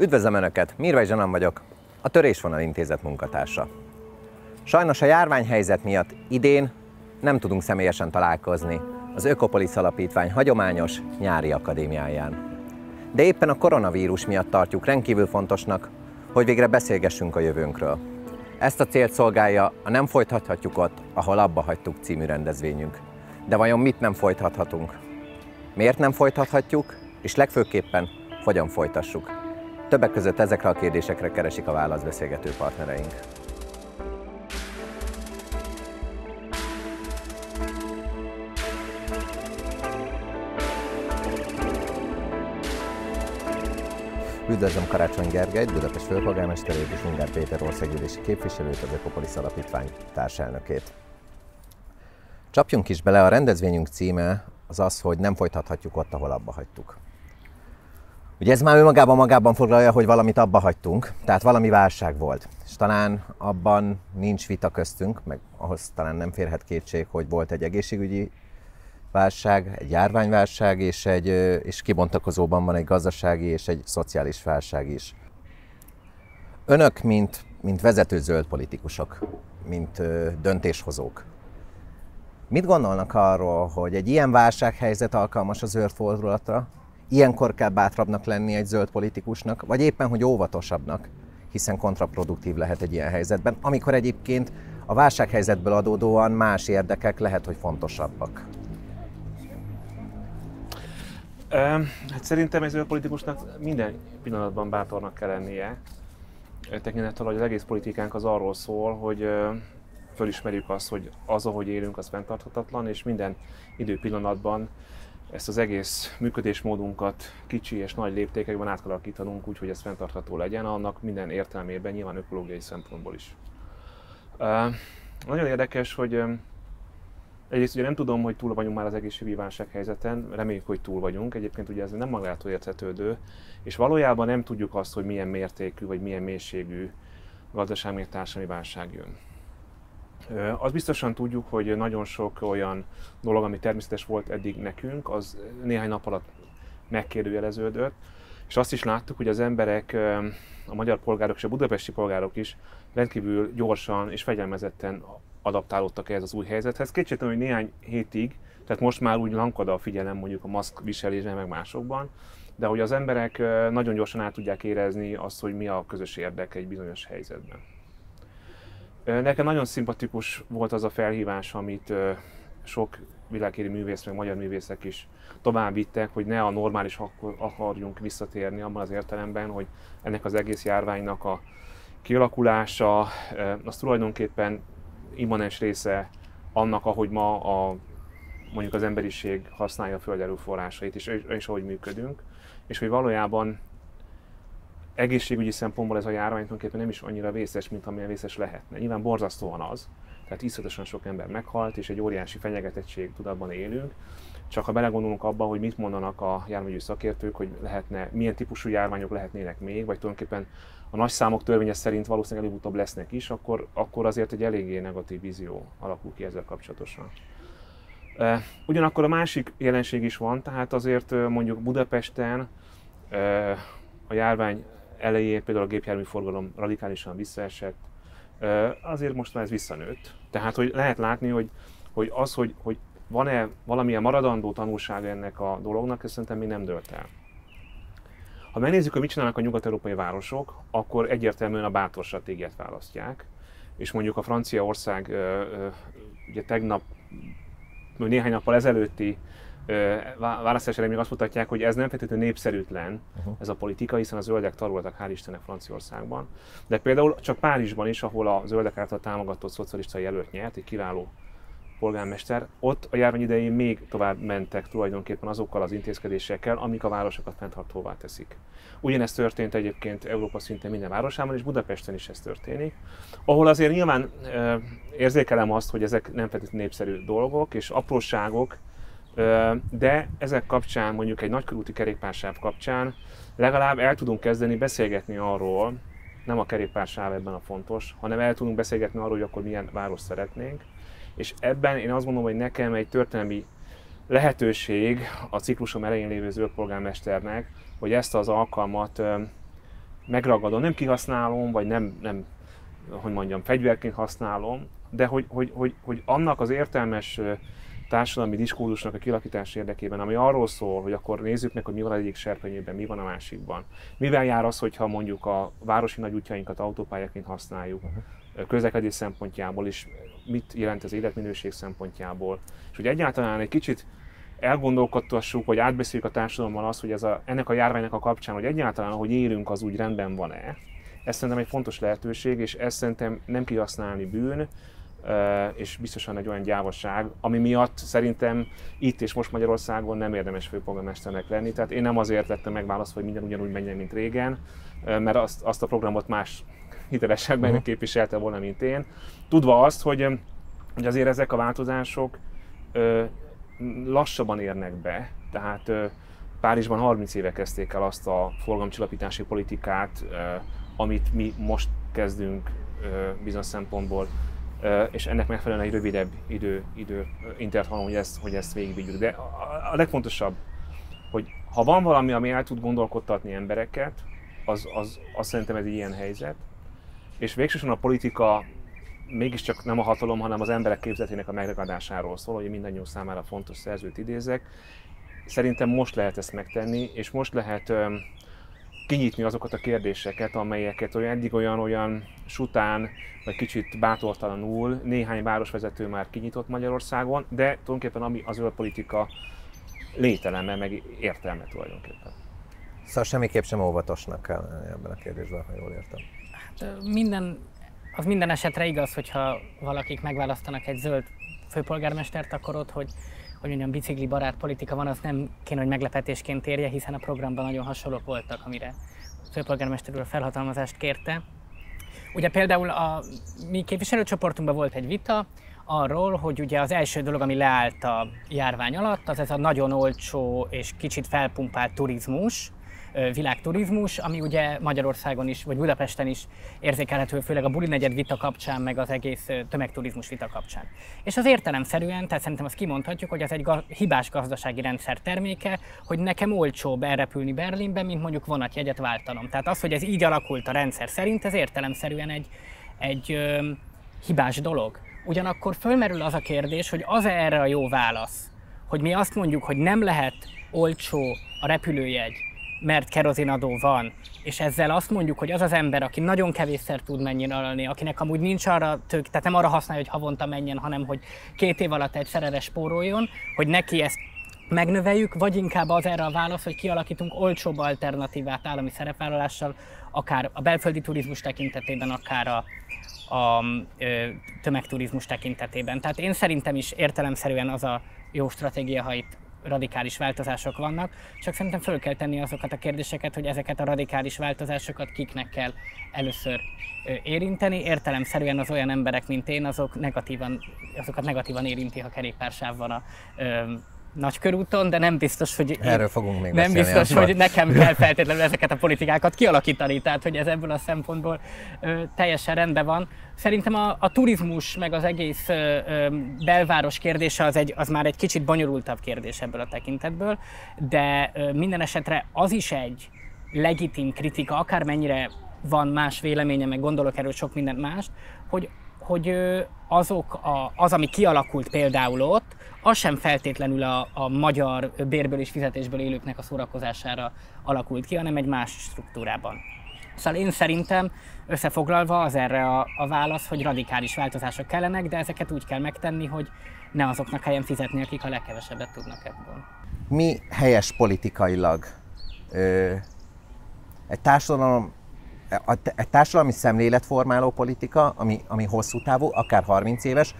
Üdvözlöm Önöket, Mirvágy Zsanan vagyok, a Törésvonal Intézet munkatársa. Sajnos a járványhelyzet miatt idén nem tudunk személyesen találkozni az Ökopolisz Alapítvány hagyományos nyári akadémiáján. De éppen a koronavírus miatt tartjuk rendkívül fontosnak, hogy végre beszélgessünk a jövőnkről. Ezt a célt szolgálja a Nem folytathatjuk ott, ahol abba hagytuk című rendezvényünk. De vajon mit nem folytathatunk? Miért nem folytathatjuk, és legfőképpen hogyan folytassuk? Többek között ezekre a kérdésekre keresik a választ beszélgető partnereink. Üdvözlöm Karácsony Gergelyt, Budapest főpolgármesterét és Ungár Péter országgyűlési képviselőt, az Ökopolisz Alapítvány társelnökét. Csapjunk is bele, a rendezvényünk címe az az, hogy nem folytathatjuk ott, ahol abba hagytuk. Ugye ez már önmagában magában foglalja, hogy valamit abba hagytunk, tehát valami válság volt. És talán abban nincs vita köztünk, meg ahhoz talán nem férhet kétség, hogy volt egy egészségügyi válság, egy járványválság, és kibontakozóban van egy gazdasági és egy szociális válság is. Önök, mint vezető zöld politikusok, mint döntéshozók, mit gondolnak arról, hogy egy ilyen válsághelyzet alkalmas a zöld fordulatra? Ilyenkor kell bátrabbnak lenni egy zöld politikusnak, vagy éppen, hogy óvatosabbnak, hiszen kontraproduktív lehet egy ilyen helyzetben, amikor egyébként a válsághelyzetből adódóan más érdekek lehet, hogy fontosabbak. Hát szerintem egy zöld politikusnak minden pillanatban bátornak kell lennie, tekintettel, hogy az egész politikánk az arról szól, hogy fölismerjük azt, hogy az, ahogy élünk, az fenntarthatatlan, és minden időpillanatban ezt az egész működésmódunkat kicsi és nagy léptékekben át kell alakítanunk úgy, hogy ez fenntartható legyen, annak minden értelmében, nyilván ökológiai szempontból is. Nagyon érdekes, hogy egyrészt ugye nem tudom, hogy túl vagyunk már az egészségügyi válsághelyzeten, reméljük, hogy túl vagyunk, egyébként ugye ez nem magától érthetődő, és valójában nem tudjuk azt, hogy milyen mértékű vagy milyen mélységű gazdasági társadalmi válság jön. Azt biztosan tudjuk, hogy nagyon sok olyan dolog, ami természetes volt eddig nekünk, az néhány nap alatt megkérdőjeleződött, és azt is láttuk, hogy az emberek, a magyar polgárok és a budapesti polgárok is rendkívül gyorsan és fegyelmezetten adaptálódtak ehhez az új helyzethez. Kétségtelen, hogy néhány hétig, tehát most már úgy lankad a figyelem mondjuk a maszkviselésre meg másokban, de hogy az emberek nagyon gyorsan át tudják érezni azt, hogy mi a közös érdek egy bizonyos helyzetben. Nekem nagyon szimpatikus volt az a felhívás, amit sok világhírű művész, meg magyar művészek is tovább vittek, hogy ne a normális akarjunk visszatérni abban az értelemben, hogy ennek az egész járványnak a kialakulása, az tulajdonképpen immanens része annak, ahogy ma mondjuk az emberiség használja a föld erőforrásait, és ahogy működünk, és hogy valójában egészségügyi szempontból ez a járvány tulajdonképpen nem is annyira vészes, mint amilyen vészes lehetne. Nyilván borzasztóan az, tehát iszonyatosan sok ember meghalt, és egy óriási fenyegetettség tudatban élünk. Csak ha belegondolunk abba, hogy mit mondanak a járványügyi szakértők, hogy lehetne, milyen típusú járványok lehetnének még, vagy tulajdonképpen a nagy számok törvénye szerint valószínűleg előbb-utóbb lesznek is, akkor azért egy eléggé negatív vízió alakul ki ezzel kapcsolatosan. Ugyanakkor a másik jelenség is van, tehát azért mondjuk Budapesten a járvány elején például a gépjárműforgalom radikálisan visszaesett, azért most már ez visszanőtt. Tehát, hogy lehet látni, hogy van-e valamilyen maradandó tanulsága ennek a dolognak, ez szerintem még nem dőlt el. Ha megnézzük, hogy mit csinálnak a nyugat-európai városok, akkor egyértelműen a bátor stratégiát választják. És mondjuk a Franciaország ugye tegnap, néhány nappal ezelőtti választási eredmények azt mutatják, hogy ez nem feltétlenül népszerűtlen, ez a politika, hiszen a zöldek taroltak, hál' Istennek, Franciaországban. De például csak Párizsban is, ahol a zöldek által támogatott szocialista jelölt nyert, egy kiváló polgármester, ott a járvány idején még tovább mentek tulajdonképpen azokkal az intézkedésekkel, amik a városokat fenntarthatóvá teszik. Ugyanezt történt egyébként Európa szinten minden városában, és Budapesten is ez történik, ahol azért nyilván érzékelem azt, hogy ezek nem feltétlenül népszerű dolgok és apróságok, de ezek kapcsán, mondjuk egy nagykörúti kerékpársáv kapcsán legalább el tudunk kezdeni beszélgetni arról, nem a kerékpársáv ebben a fontos, hanem el tudunk beszélgetni arról, hogy akkor milyen város szeretnénk. És ebben én azt gondolom, hogy nekem egy történelmi lehetőség a ciklusom elején lévő zöld polgármesternek, hogy ezt az alkalmat megragadom, nem kihasználom, vagy nem hogy mondjam, fegyverként használom, de hogy annak az értelmes társadalmi diskurzusnak a kilakítás érdekében, ami arról szól, hogy akkor nézzük meg, hogy mi van egyik serpenyőben, mi van a másikban. Mivel jár az, hogyha mondjuk a városi nagyútjainkat autópályaként használjuk, közlekedés szempontjából is, mit jelent az életminőség szempontjából. És hogy egyáltalán egy kicsit elgondolkodtassuk, vagy átbeszéljük a társadalommal azt, hogy ennek a járványnak a kapcsán, hogy egyáltalán, ahogy élünk, az úgy rendben van-e. Ez szerintem egy fontos lehetőség, és ezt szerintem nem kihasználni bűn, és biztosan egy olyan gyávasság, ami miatt szerintem itt és most Magyarországon nem érdemes főpolgármesternek lenni. Tehát én nem azért lettem megválasztva, hogy minden ugyanúgy menjen, mint régen, mert azt a programot más hitelesebben képviselte volna, mint én. Tudva azt, hogy azért ezek a változások lassabban érnek be. Tehát Párizsban 30 éve kezdték el azt a forgalomcsillapítási politikát, amit mi most kezdünk bizonyos szempontból, és ennek megfelelően egy rövidebb intervallum, hogy ezt végigvigyük. De a legfontosabb, hogy ha van valami, ami el tud gondolkodtatni embereket, az szerintem ez egy ilyen helyzet, és végsősorban a politika mégiscsak nem a hatalom, hanem az emberek képzeletének a megragadásáról szól, hogy mindannyiunk számára fontos szerzőt idézek. Szerintem most lehet ezt megtenni, és most lehet kinyitni azokat a kérdéseket, amelyeket eddig olyan sután, vagy kicsit bátortalanul néhány városvezető már kinyitott Magyarországon, de tulajdonképpen ami az ő politika lételeme, meg értelme tulajdonképpen. Szóval semmiképp sem óvatosnak kell lenni ebben a kérdésben, ha jól értem. Hát minden esetre igaz, hogyha valakik megválasztanak egy zöld főpolgármestert, akkor ott, hogy olyan bicikli barát politika van, az nem kéne, hogy meglepetésként érje, hiszen a programban nagyon hasonlók voltak, amire a főpolgármester úr a felhatalmazást kérte. Ugye például a mi képviselőcsoportunkban volt egy vita arról, hogy ugye az első dolog, ami leállt a járvány alatt, az ez a nagyon olcsó és kicsit felpumpált turizmus, világturizmus, ami ugye Magyarországon is, vagy Budapesten is érzékelhető, főleg a bulinegyed vita kapcsán, meg az egész tömegturizmus vita kapcsán. És az értelemszerűen, tehát szerintem azt kimondhatjuk, hogy ez egy hibás gazdasági rendszer terméke, hogy nekem olcsóbb elrepülni Berlinbe, mint mondjuk vonatjegyet váltanom. Tehát az, hogy ez így alakult a rendszer szerint, ez értelemszerűen egy hibás dolog. Ugyanakkor fölmerül az a kérdés, hogy az erre a jó válasz, hogy mi azt mondjuk, hogy nem lehet olcsó a repülőjegy, mert kerozinadó van, és ezzel azt mondjuk, hogy az az ember, aki nagyon kevésszer tud menni nyaralni, akinek amúgy nincs arra tök, tehát nem arra használja, hogy havonta menjen, hanem hogy 2 év alatt egyszerre spóroljon, hogy neki ezt megnöveljük, vagy inkább az erre a válasz, hogy kialakítunk olcsóbb alternatívát állami szerepvállalással, akár a belföldi turizmus tekintetében, akár a tömegturizmus tekintetében. Tehát én szerintem is értelemszerűen az a jó stratégia, ha itt radikális változások vannak, csak szerintem föl kell tenni azokat a kérdéseket, hogy ezeket a radikális változásokat kiknek kell először érinteni. Értelemszerűen az olyan emberek, mint én, azokat negatívan érinti, ha kerékpársáv van a Nagykörúton, de nem biztos, hogy erről fogunk még nem biztos, hogy nekem kell feltétlenül ezeket a politikákat kialakítani, tehát hogy ez ebből a szempontból teljesen rendben van. Szerintem a turizmus meg az egész belváros kérdése az már egy kicsit bonyolultabb kérdés ebből a tekintetből, de minden esetre az is egy legitim kritika, akármennyire van más véleménye, meg gondolok erről sok mindent mást, hogy az, ami kialakult például ott, az sem feltétlenül a magyar bérből és fizetésből élőknek a szórakozására alakult ki, hanem egy más struktúrában. Szóval én szerintem összefoglalva az erre a válasz, hogy radikális változások kellenek, de ezeket úgy kell megtenni, hogy ne azoknak helyen fizetni, akik a legkevesebbet tudnak ebből. Mi helyes politikailag? Egy társadalmi szemléletformáló politika, ami hosszú távú, akár 30 éves,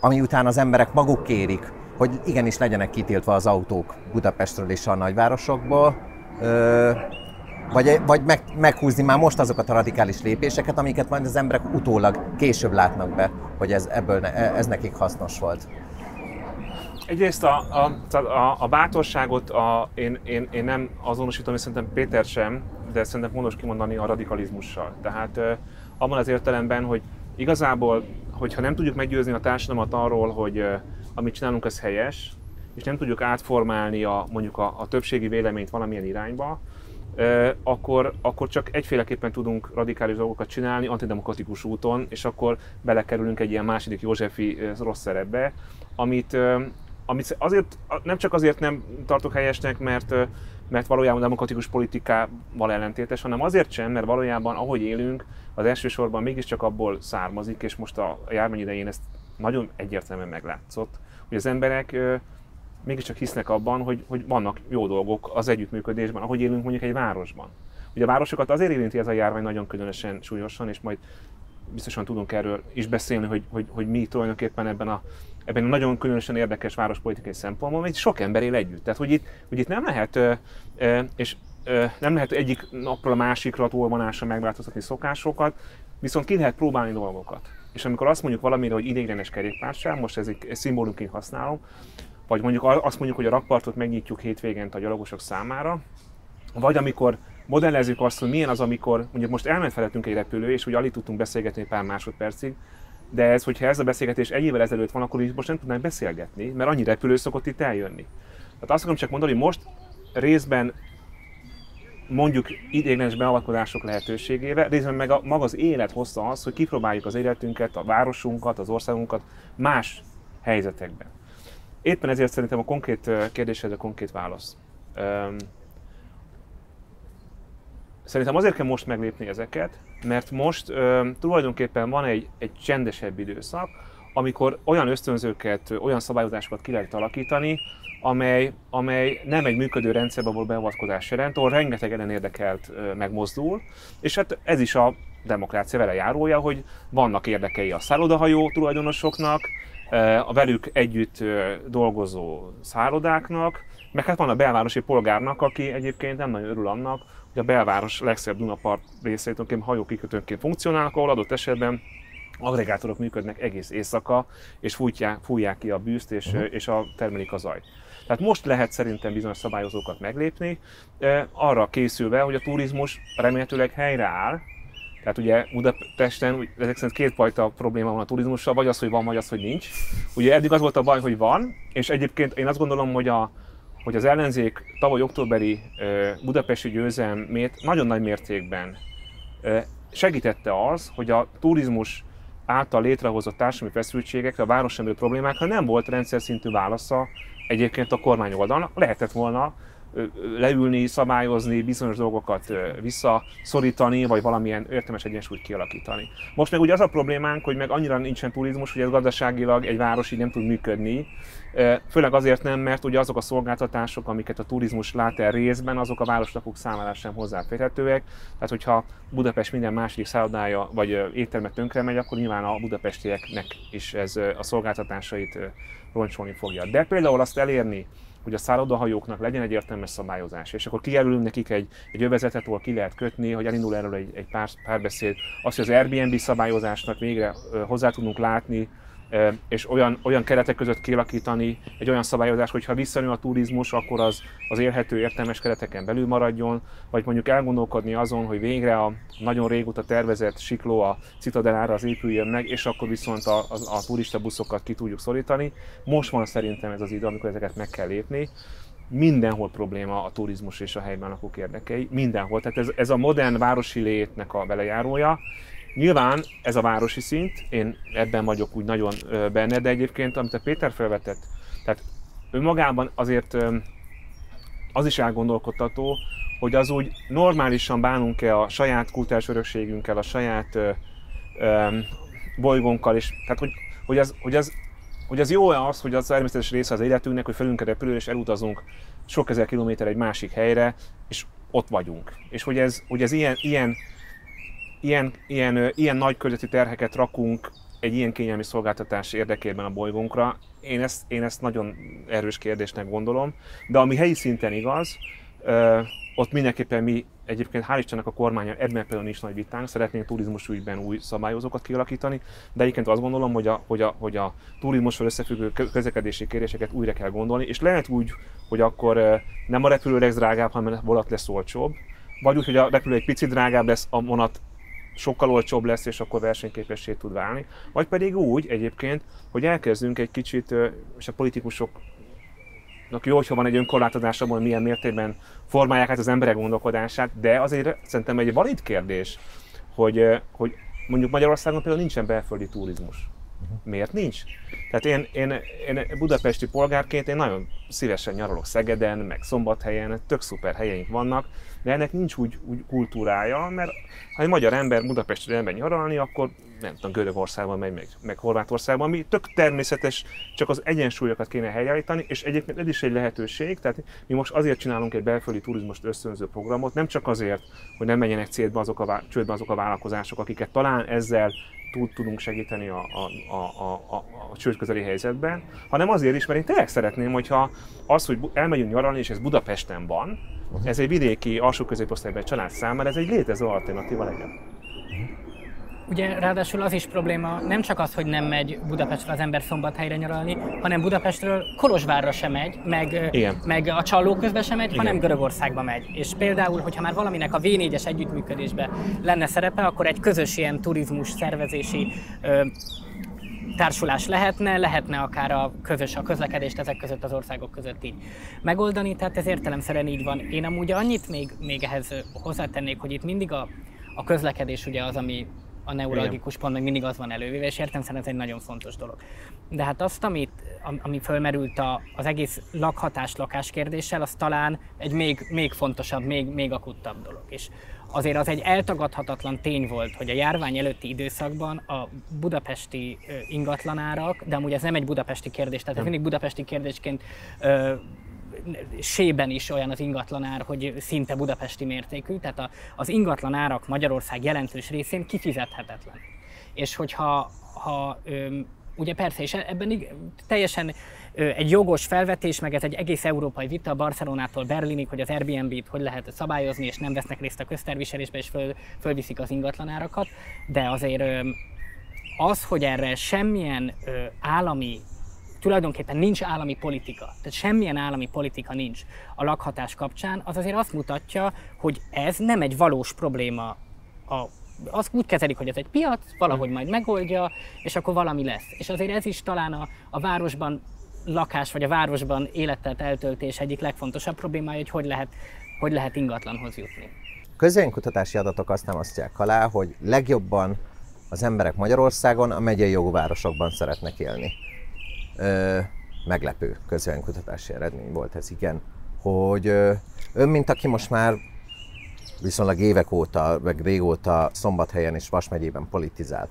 ami után az emberek maguk kérik, hogy igenis legyenek kitiltva az autók Budapestről és a nagyvárosokból, vagy meghúzni már most azokat a radikális lépéseket, amiket majd az emberek utólag később látnak be, hogy ez nekik hasznos volt. Egyrészt a bátorságot én nem azonosítom, és szerintem Péter sem, de szerintem fontos kimondani a radikalizmussal. Tehát abban az értelemben, hogy igazából, hogyha nem tudjuk meggyőzni a társadalmat arról, hogy amit csinálunk, ez helyes, és nem tudjuk átformálni mondjuk a többségi véleményt valamilyen irányba, akkor csak egyféleképpen tudunk radikális dolgokat csinálni antidemokratikus úton, és akkor belekerülünk egy ilyen második józsefi rossz szerepbe, amit azért, nem csak azért nem tartok helyesnek, mert valójában demokratikus politikával ellentétes, hanem azért sem, mert valójában ahogy élünk, az elsősorban mégiscsak abból származik, és most a járvány idején ezt nagyon egyértelműen meglátszott, hogy az emberek mégiscsak hisznek abban, hogy vannak jó dolgok az együttműködésben, ahogy élünk mondjuk egy városban. Ugye a városokat azért érinti ez a járvány nagyon különösen súlyosan, és majd biztosan tudunk erről is beszélni, hogy mi tulajdonképpen ebben a nagyon különösen érdekes várospolitikai szempontból, mert sok ember él együtt. Tehát, hogy itt nem lehet, nem lehet egyik napról a másikra tolvonással megváltoztatni szokásokat, viszont ki lehet próbálni dolgokat. És amikor azt mondjuk valamire, hogy ideiglenes kerékpársáv, most ez egy szimbólumként használom, vagy mondjuk azt mondjuk, hogy a rakpartot megnyitjuk hétvégén a gyalogosok számára, vagy amikor modellezzük azt, hogy milyen az, amikor mondjuk most elment felettünk egy repülő, és hogy alig tudtunk beszélgetni pár másodpercig, de ez, hogyha ez a beszélgetés egy évvel ezelőtt van, akkor most nem tudnánk beszélgetni, mert annyi repülő szokott itt eljönni. Tehát azt akarom csak mondani, hogy most részben mondjuk ideiglenes beavatkozások lehetőségével, részben meg maga az élet hozta az, hogy kipróbáljuk az életünket, a városunkat, az országunkat más helyzetekben. Éppen ezért szerintem a konkrét kérdésedre konkrét válasz. Szerintem azért kell most meglépni ezeket, mert most tulajdonképpen van egy csendesebb időszak, amikor olyan ösztönzőket, olyan szabályozásokat ki lehet alakítani, amely nem egy működő rendszerbe való beavatkozás jelent, ahol rengeteg ellenérdekelt megmozdul, és hát ez is a demokrácia vele járója, hogy vannak érdekei a szállodahajó tulajdonosoknak, a velük együtt dolgozó szállodáknak, meg hát van a belvárosi polgárnak, aki egyébként nem nagyon örül annak, hogy a belváros legszebb Dunapart részeit hajókikötőnként funkcionálnak, ahol adott esetben agregátorok működnek egész éjszaka, és fújják ki a bűzt, és termelik a zajt. Tehát most lehet szerintem bizonyos szabályozókat meglépni, arra készülve, hogy a turizmus remélhetőleg helyreáll. Tehát ugye Budapesten ezek szerint kétfajta probléma van a turizmussal, vagy az, hogy van, vagy az, hogy nincs. Ugye eddig az volt a baj, hogy van, és egyébként én azt gondolom, hogy az ellenzék tavaly októberi budapesti győzelmét nagyon nagy mértékben segítette az, hogy a turizmus által létrehozott társadalmi feszültségekre, a városemberi problémákra nem volt rendszer szintű válasza egyébként a kormány oldalon. Lehetett volna leülni, szabályozni, bizonyos dolgokat visszaszorítani, vagy valamilyen értelmes egyensúlyt kialakítani. Most meg ugye az a problémánk, hogy meg annyira nincsen turizmus, hogy ez gazdaságilag egy város így nem tud működni. Főleg azért nem, mert ugye azok a szolgáltatások, amiket a turizmus lát el részben, azok a városlakók számára sem hozzáférhetőek. Tehát, hogyha Budapest minden második szállodája vagy étterme tönkre megy, akkor nyilván a budapestieknek is ez a szolgáltatásait roncsolni fogja. De például azt elérni, hogy a szállodahajóknak legyen egy értelmes szabályozás, és akkor kijelölünk nekik egy övezetet, ahol ki lehet kötni, hogy elindul erről egy párbeszéd. Azt, hogy az Airbnb szabályozásnak végre hozzá tudunk látni, és olyan keretek között kialakítani egy olyan szabályozás, hogyha visszanő a turizmus, akkor az élhető, értelmes kereteken belül maradjon, vagy mondjuk elgondolkodni azon, hogy végre a nagyon régóta tervezett sikló a Citadellára az épüljön meg, és akkor viszont a turista buszokat ki tudjuk szorítani. Most van szerintem ez az idő, amikor ezeket meg kell lépni. Mindenhol probléma a turizmus és a helyben lakók érdekei, mindenhol. Tehát ez a modern városi létnek a belejárója. Nyilván ez a városi szint, én ebben vagyok úgy nagyon benne, de egyébként amit a Péter felvetett, tehát önmagában azért az is elgondolkodtató, hogy az úgy normálisan bánunk-e a saját kulturális örökségünkkel, a saját bolygónkkal, és tehát hogy az jó-e az, hogy az természetes része az életünknek, hogy felülünk a repülőre és elutazunk sok ezer kilométer egy másik helyre, és ott vagyunk. És hogy ez ilyen nagy környezeti terheket rakunk egy ilyen kényelmi szolgáltatás érdekében a bolygónkra, én ezt nagyon erős kérdésnek gondolom, de ami helyi szinten igaz, ott mindenképpen mi egyébként hál' Istennek a kormányon ebben például is nagy vitánk, szeretnénk turizmus ügyben új szabályozókat kialakítani, de egyébként azt gondolom, hogy a turizmusról összefüggő közlekedési kérdéseket újra kell gondolni, és lehet úgy, hogy akkor nem a repülő lesz drágább, hanem a vonat lesz olcsóbb, vagy úgy, hogy a repülő egy picit drágább lesz, a vonat sokkal olcsóbb lesz, és akkor versenyképessé tud válni. Vagy pedig úgy egyébként, hogy elkezdünk egy kicsit, és a politikusok jó, hogyha van egy önkorlátozás abban, milyen mértékben formálják át az emberek gondolkodását, de azért szerintem egy valid kérdés, hogy mondjuk Magyarországon például nincsen belföldi turizmus. Miért nincs? Tehát én budapesti polgárként én nagyon szívesen nyaralok Szegeden, meg Szombathelyen, tök szuper helyeink vannak, de ennek nincs úgy kultúrája, mert ha egy magyar ember Budapestre elmegy nyaralni, akkor nem tudom, Görögországban megy, meg Horvátországban, ami tök természetes, csak az egyensúlyokat kéne helyreállítani, és egyébként ez is egy lehetőség, tehát mi most azért csinálunk egy belföldi turizmust ösztönző programot, nem csak azért, hogy nem menjenek csődbe azok a vállalkozások, akiket talán ezzel tudunk segíteni a csődközeli helyzetben, hanem azért is, mert én tényleg szeretném, hogyha az, hogy elmegyünk nyaralni, és ez Budapesten van, ez egy vidéki, alsó középosztálybeli család számára, ez egy létező alternatíva legyen. Ugye ráadásul az is probléma, nem csak az, hogy nem megy Budapestről az ember Szombathelyre nyaralni, hanem Budapestről Kolozsvárra sem megy, meg a Csallóközbe sem megy, hanem Görögországba megy. És például, hogyha már valaminek a V4-es együttműködésben lenne szerepe, akkor egy közös ilyen turizmus szervezési társulás lehetne akár a közlekedést ezek között az országok között így megoldani, tehát ez értelemszerűen így van. Én amúgy annyit még ehhez hozzátennék, hogy itt mindig a közlekedés ugye az, ami a neuralgikus pont, meg mindig az van elővéve, és értelemszerűen ez egy nagyon fontos dolog. De hát azt, ami fölmerült az egész lakhatás-lakás kérdéssel, az talán egy még fontosabb, még akuttabb dolog. És azért az egy eltagadhatatlan tény volt, hogy a járvány előtti időszakban a budapesti ingatlanárak, de amúgy ez nem egy budapesti kérdés, tehát ez mindig budapesti kérdésként Sében is olyan az ingatlanár, hogy szinte budapesti mértékű, tehát az ingatlanárak Magyarország jelentős részén kifizethetetlen. És hogyha ugye persze, és ebben teljesen egy jogos felvetés, meg ez egy egész európai vita Barcelonától Berlinig, hogy az Airbnb-t hogy lehet szabályozni, és nem vesznek részt a közterviselésbe, és fölviszik az ingatlanárakat, de azért az, hogy erre semmilyen tulajdonképpen nincs állami politika, tehát semmilyen állami politika nincs a lakhatás kapcsán, az azért azt mutatja, hogy ez nem egy valós probléma. Azt úgy kezelik, hogy ez egy piac, valahogy majd megoldja, és akkor valami lesz. És azért ez is talán a városban lakás, vagy a városban életet eltöltés egyik legfontosabb problémája, hogy hogy lehet ingatlanhoz jutni. Közvéleménykutatási adatok azt támasztják alá, hogy legjobban az emberek Magyarországon a megyei jogú városokban szeretnek élni. Meglepő közvéleménykutatási eredmény volt ez, igen, hogy ön, mint aki most már viszonylag évek óta, meg régóta Szombathelyen és Vas megyében politizált,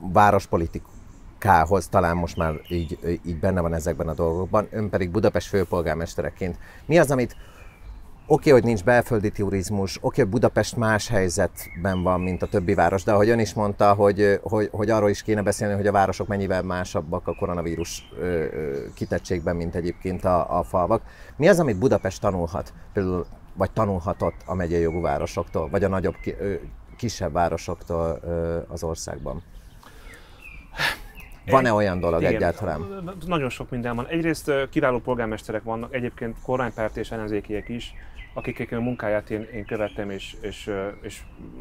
várospolitikához talán most már így benne van ezekben a dolgokban, ön pedig Budapest főpolgármestereként. Mi az, amit oké, hogy nincs belföldi turizmus, oké, hogy Budapest más helyzetben van, mint a többi város, de ahogy ön is mondta, hogy arról is kéne beszélni, hogy a városok mennyivel másabbak a koronavírus kitettségben, mint egyébként a falvak. Mi az, amit Budapest tanulhat, például, vagy tanulhatott a megyei jogú városoktól, vagy a nagyobb, kisebb városoktól az országban? Van-e olyan dolog egyáltalán? Nagyon sok minden van. Egyrészt kiváló polgármesterek vannak, egyébként kormánypárti és ellenzékiek is, akik a munkáját én követtem, és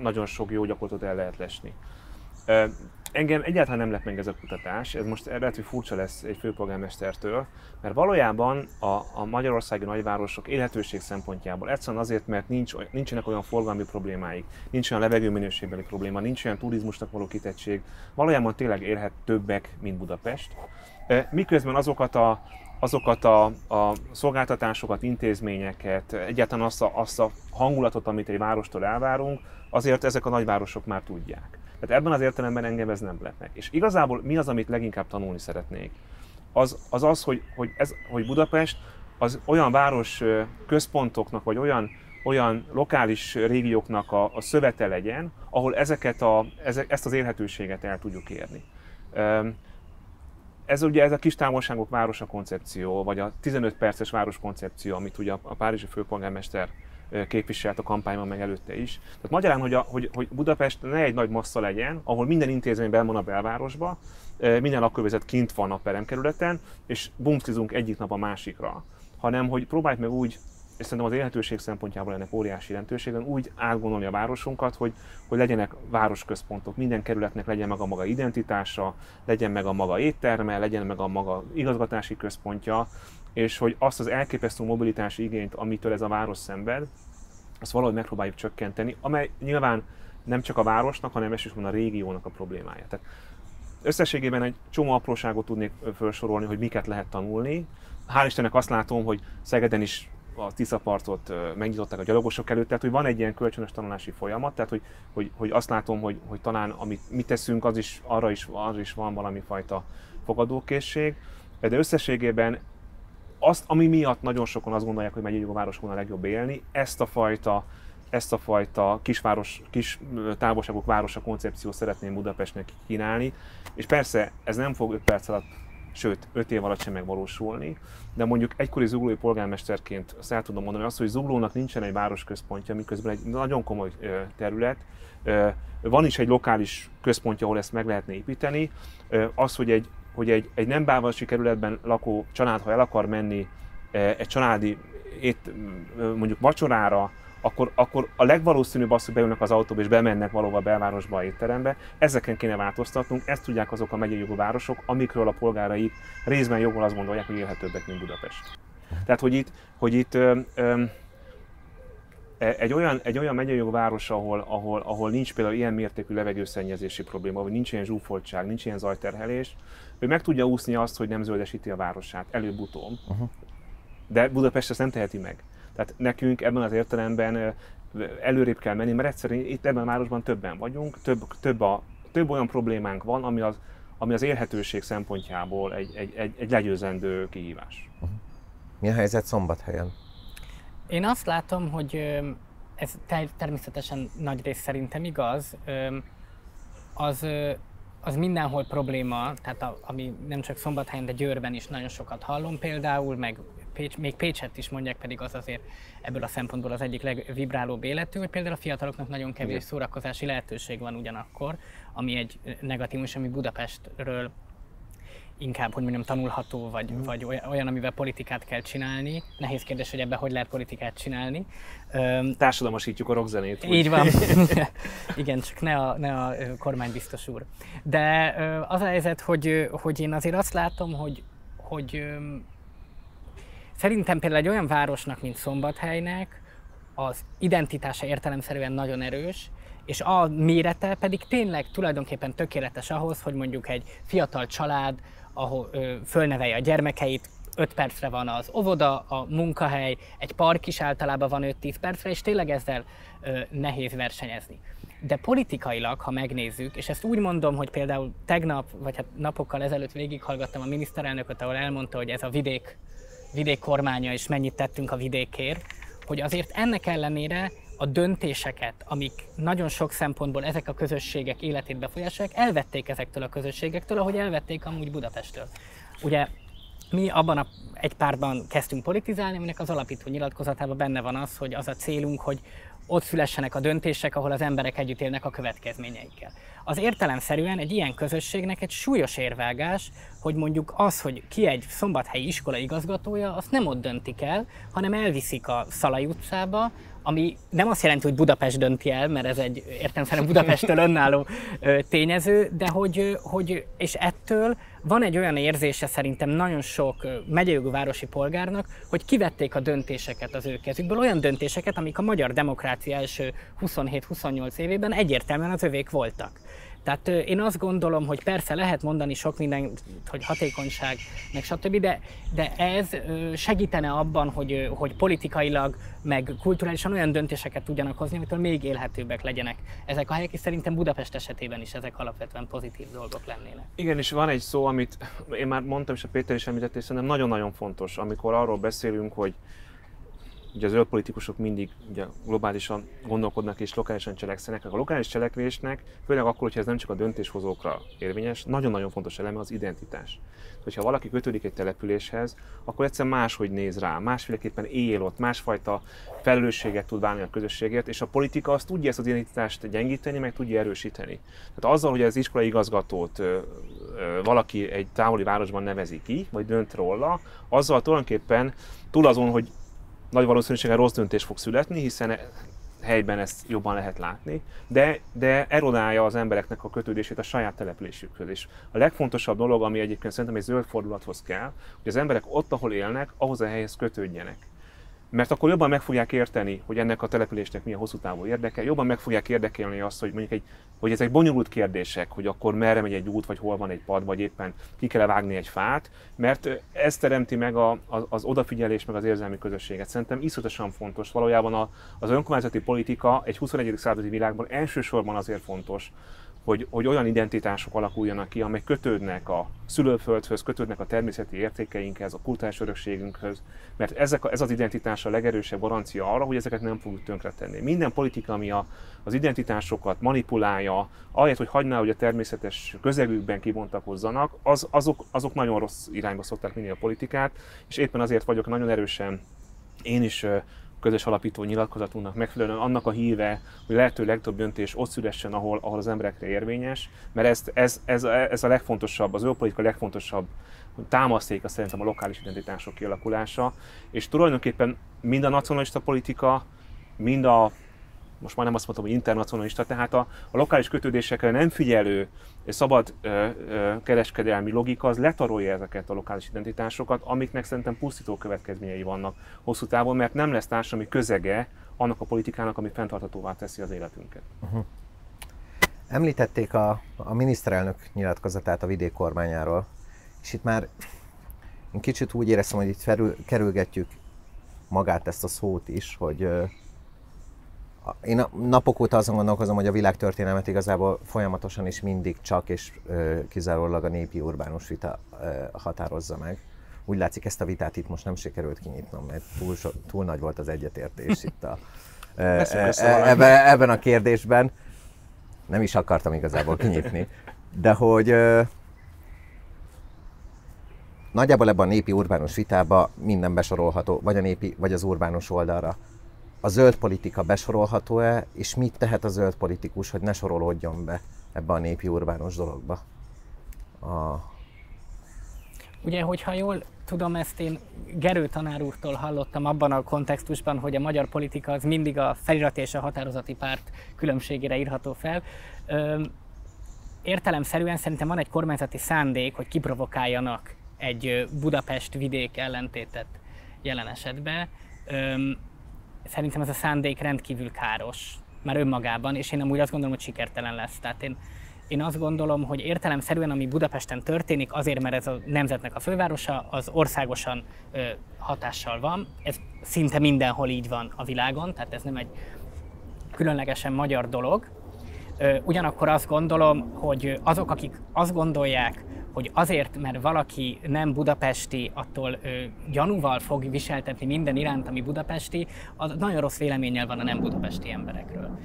nagyon sok jó gyakorlatot el lehet lesni. Engem egyáltalán nem lep meg ez a kutatás, ez most lehet, hogy furcsa lesz egy főpolgármestertől, mert valójában a magyarországi nagyvárosok élhetőség szempontjából egyszerűen azért, mert nincsenek olyan forgalmi problémáik, nincs olyan levegőminőségbeli probléma, nincs olyan turizmusnak való kitettség, valójában tényleg élhetőbbek, mint Budapest. Miközben azokat a szolgáltatásokat, intézményeket, egyáltalán azt a hangulatot, amit egy várostól elvárunk, azért ezek a nagyvárosok már tudják. Tehát ebben az értelemben engem ez nem lett meg. És igazából mi az, amit leginkább tanulni szeretnék? Az, hogy Budapest az olyan város központoknak, vagy olyan lokális régióknak a szövete legyen, ahol ezt az élhetőséget el tudjuk érni. Ez ugye ez a kis távolságok városa koncepció, vagy a 15 perces város koncepció, amit ugye a párizsi főpolgármester képviselt a kampányban, meg előtte is. Tehát magyarán, hogy Budapest ne egy nagy massza legyen, ahol minden intézmény benn van a belvárosba, minden lakóvezet kint van a peremkerületen, és bumcizunk egyik nap a másikra, hanem hogy próbáljuk meg úgy, és szerintem az élhetőség szempontjából ennek óriási jelentősége, úgy átgondolni a városunkat, hogy legyenek városközpontok, minden kerületnek legyen meg a maga identitása, legyen meg a maga étterme, legyen meg a maga igazgatási központja, és hogy azt az elképesztő mobilitási igényt, amitől ez a város szenved, azt valahogy megpróbáljuk csökkenteni, amely nyilván nem csak a városnak, hanem elsősorban a régiónak a problémája. Tehát összességében egy csomó apróságot tudnék felsorolni, hogy miket lehet tanulni. Hál' Istennek azt látom, hogy Szegeden is a Tiszapartot megnyitották a gyalogosok előtt, tehát hogy van egy ilyen kölcsönös tanulási folyamat, tehát hogy azt látom, hogy talán amit mi teszünk, arra is van valami fajta fogadókészség. De összességében azt, ami miatt nagyon sokan azt gondolják, hogy megyei jogú városon a legjobb élni, ezt a fajta kis távolságok városa koncepciót szeretném Budapestnek kínálni, és persze ez nem fog 5 perc alatt, sőt 5 év alatt sem megvalósulni, de mondjuk egykori zuglói polgármesterként azt el tudom mondani, azt, hogy Zuglónak nincsen egy városközpontja, miközben egy nagyon komoly terület, van is egy lokális központja, ahol ezt meg lehetne építeni, az, hogy egy nem belvárosi kerületben lakó család, ha el akar menni egy családi mondjuk vacsorára, akkor a legvalószínűbb az, hogy beülnek az autóba és bemennek valóban a belvárosba, a étterembe. Ezeken kéne változtatnunk, ezt tudják azok a megyei jogú városok, amikről a polgárai részben joggal azt gondolják, hogy élhetőbbek, mint Budapest. Tehát, hogy itt egy olyan megyei jogú város, ahol nincs például ilyen mértékű levegőszennyezési probléma, vagy nincs ilyen zsúfoltság, nincs ilyen zajterhelés, ő meg tudja úszni azt, hogy nem zöldesíti a városát, előbb-utóbb. De Budapest ezt nem teheti meg. Tehát nekünk ebben az értelemben előrébb kell menni, mert egyszerűen itt ebben a városban többen vagyunk, több olyan problémánk van, ami az élhetőség szempontjából egy legyőzendő kihívás. Mi a helyzet Szombathelyen? Én azt látom, hogy ez természetesen nagy rész szerintem igaz, az mindenhol probléma, tehát ami nem csak Szombathelyen, de Győrben is nagyon sokat hallom például, meg még Pécset is mondják, pedig az azért ebből a szempontból az egyik legvibrálóbb életű, hogy például a fiataloknak nagyon kevés szórakozási lehetőség van ugyanakkor, ami egy negatív, és ami Budapestről inkább, hogy mondjam, tanulható, vagy olyan, amivel politikát kell csinálni. Nehéz kérdés, hogy ebben hogy lehet politikát csinálni. Társadalmasítjuk a rockzenét. Így van. Igen, csak ne a kormánybiztos úr. De az a helyzet, hogy én azért azt látom, hogy szerintem például egy olyan városnak, mint Szombathelynek az identitása értelemszerűen nagyon erős, és a mérete pedig tényleg tulajdonképpen tökéletes ahhoz, hogy mondjuk egy fiatal család, ahol fölnevelje a gyermekeit, 5 percre van az óvoda, a munkahely, egy park is általában van 5-10 percre, és tényleg ezzel nehéz versenyezni. De politikailag, ha megnézzük, és ezt úgy mondom, hogy például tegnap, vagy hát napokkal ezelőtt végighallgattam a miniszterelnököt, ahol elmondta, hogy ez a vidék kormánya, és mennyit tettünk a vidékért, hogy azért ennek ellenére a döntéseket, amik nagyon sok szempontból ezek a közösségek életét befolyásolják, elvették ezektől a közösségektől, ahogy elvették amúgy Budapesttől. Ugye mi abban egy pártban kezdtünk politizálni, aminek az alapító nyilatkozatában benne van az, hogy az a célunk, hogy ott szülessenek a döntések, ahol az emberek együtt élnek a következményeikkel. Az értelemszerűen egy ilyen közösségnek egy súlyos érvágás, hogy mondjuk az, hogy ki egy szombathelyi iskola igazgatója, azt nem ott döntik el, hanem elviszik a Szalai utcába, ami nem azt jelenti, hogy Budapest dönti el, mert ez egy értelemszerűen Budapesttől önálló tényező, de és ettől van egy olyan érzése szerintem nagyon sok megyei jogú városi polgárnak, hogy kivették a döntéseket az ő kezükből, olyan döntéseket, amik a magyar demokrácia első 27-28 évében egyértelműen az övék voltak. Tehát én azt gondolom, hogy persze lehet mondani sok mindent, hogy hatékonyság, meg stb., de ez segítene abban, hogy politikailag, meg kulturálisan olyan döntéseket tudjanak hozni, amitől még élhetőbbek legyenek ezek a helyek, és szerintem Budapest esetében is ezek alapvetően pozitív dolgok lennének. Igen, és van egy szó, amit én már mondtam, és a Péter is említett, és szerintem nagyon-nagyon fontos, amikor arról beszélünk, hogy ugye az zöld politikusok mindig ugye globálisan gondolkodnak és lokálisan cselekszenek. A lokális cselekvésnek, főleg akkor, hogyha ez nem csak a döntéshozókra érvényes, nagyon-nagyon fontos eleme az identitás. Ha valaki kötődik egy településhez, akkor egyszerűen máshogy néz rá, másféleképpen él ott, másfajta felelősséget tud válni a közösségért, és a politika azt tudja ezt az identitást gyengíteni, meg tudja erősíteni. Tehát azzal, hogy az iskolai igazgatót valaki egy távoli városban nevezi ki, vagy dönt róla, azzal tulajdonképpen túl azon, hogy nagy valószínűséggel rossz döntés fog születni, hiszen helyben ezt jobban lehet látni, de erodálja az embereknek a kötődését a saját településükhöz. És a legfontosabb dolog, ami egyébként szerintem egy zöld fordulathoz kell, hogy az emberek ott, ahol élnek, ahhoz a helyhez kötődjenek. Mert akkor jobban meg fogják érteni, hogy ennek a településnek mi a hosszú távú érdeke, jobban meg fogják érdekelni azt, hogy mondjuk hogy ezek bonyolult kérdések, hogy akkor merre megy egy út, vagy hol van egy pad, vagy éppen ki kell vágni egy fát, mert ez teremti meg az odafigyelés, meg az érzelmi közösséget. Szerintem iszonyatosan fontos. Valójában az önkormányzati politika egy 21. századi világban elsősorban azért fontos, hogy olyan identitások alakuljanak ki, amelyek kötődnek a szülőföldhöz, kötődnek a természeti értékeinkhez, a kulturális örökségünkhöz, mert ez az identitás a legerősebb garancia arra, hogy ezeket nem fogjuk tönkretenni. Minden politika, ami az identitásokat manipulálja, ahelyett, hogy hagyná, hogy a természetes közegükben kibontakozzanak, azok nagyon rossz irányba szokták vinni a politikát, és éppen azért vagyok nagyon erősen én is közös alapító nyilatkozatunknak megfelelően annak a híve, hogy lehető legtöbb döntés ott szülessen, ahol az emberekre érvényes, mert ez a legfontosabb, az ökopolitika legfontosabb támasztéka szerintem a lokális identitások kialakulása, és tulajdonképpen mind a nacionalista politika, mind a most már nem azt mondom, hogy internacionalista, tehát a lokális kötődésekre nem figyelő szabad kereskedelmi logika az letarolja ezeket a lokális identitásokat, amiknek szerintem pusztító következményei vannak hosszú távon, mert nem lesz társadalmi közege annak a politikának, ami fenntarthatóvá teszi az életünket. Említették a miniszterelnök nyilatkozatát a vidék kormányáról, és itt már én kicsit úgy éreztem, hogy itt kerülgetjük magát ezt a szót is, hogy én napok óta azon gondolkozom, hogy a világtörténelmet igazából folyamatosan és mindig csak és kizárólag a népi urbánus vita határozza meg. Úgy látszik, ezt a vitát itt most nem sikerült kinyitnom, mert túl nagy volt az egyetértés itt ebben a kérdésben. Nem is akartam igazából kinyitni, de hogy nagyjából ebben a népi urbánus vitában minden besorolható, vagy a népi, vagy az urbánus oldalra. A zöld politika besorolható-e, és mit tehet a zöld politikus, hogy ne sorolódjon be ebbe a népi urbánus dologba? Ugye, hogyha jól tudom, ezt én Gerő tanár úrtól hallottam abban a kontextusban, hogy a magyar politika az mindig a felirati és a határozati párt különbségére írható fel. Értelemszerűen szerintem van egy kormányzati szándék, hogy kiprovokáljanak egy Budapest-vidék ellentétet jelen esetben. Szerintem ez a szándék rendkívül káros, már önmagában, és én amúgy azt gondolom, hogy sikertelen lesz. Tehát én azt gondolom, hogy értelemszerűen, ami Budapesten történik, azért, mert ez a nemzetnek a fővárosa, az országosan hatással van. Ez szinte mindenhol így van a világon, tehát ez nem egy különlegesen magyar dolog. Ugyanakkor azt gondolom, hogy azok, akik azt gondolják, hogy azért, mert valaki nem budapesti, attól gyanúval fog viseltetni minden iránt, ami budapesti, az nagyon rossz véleménnyel van a nem budapesti emberekről.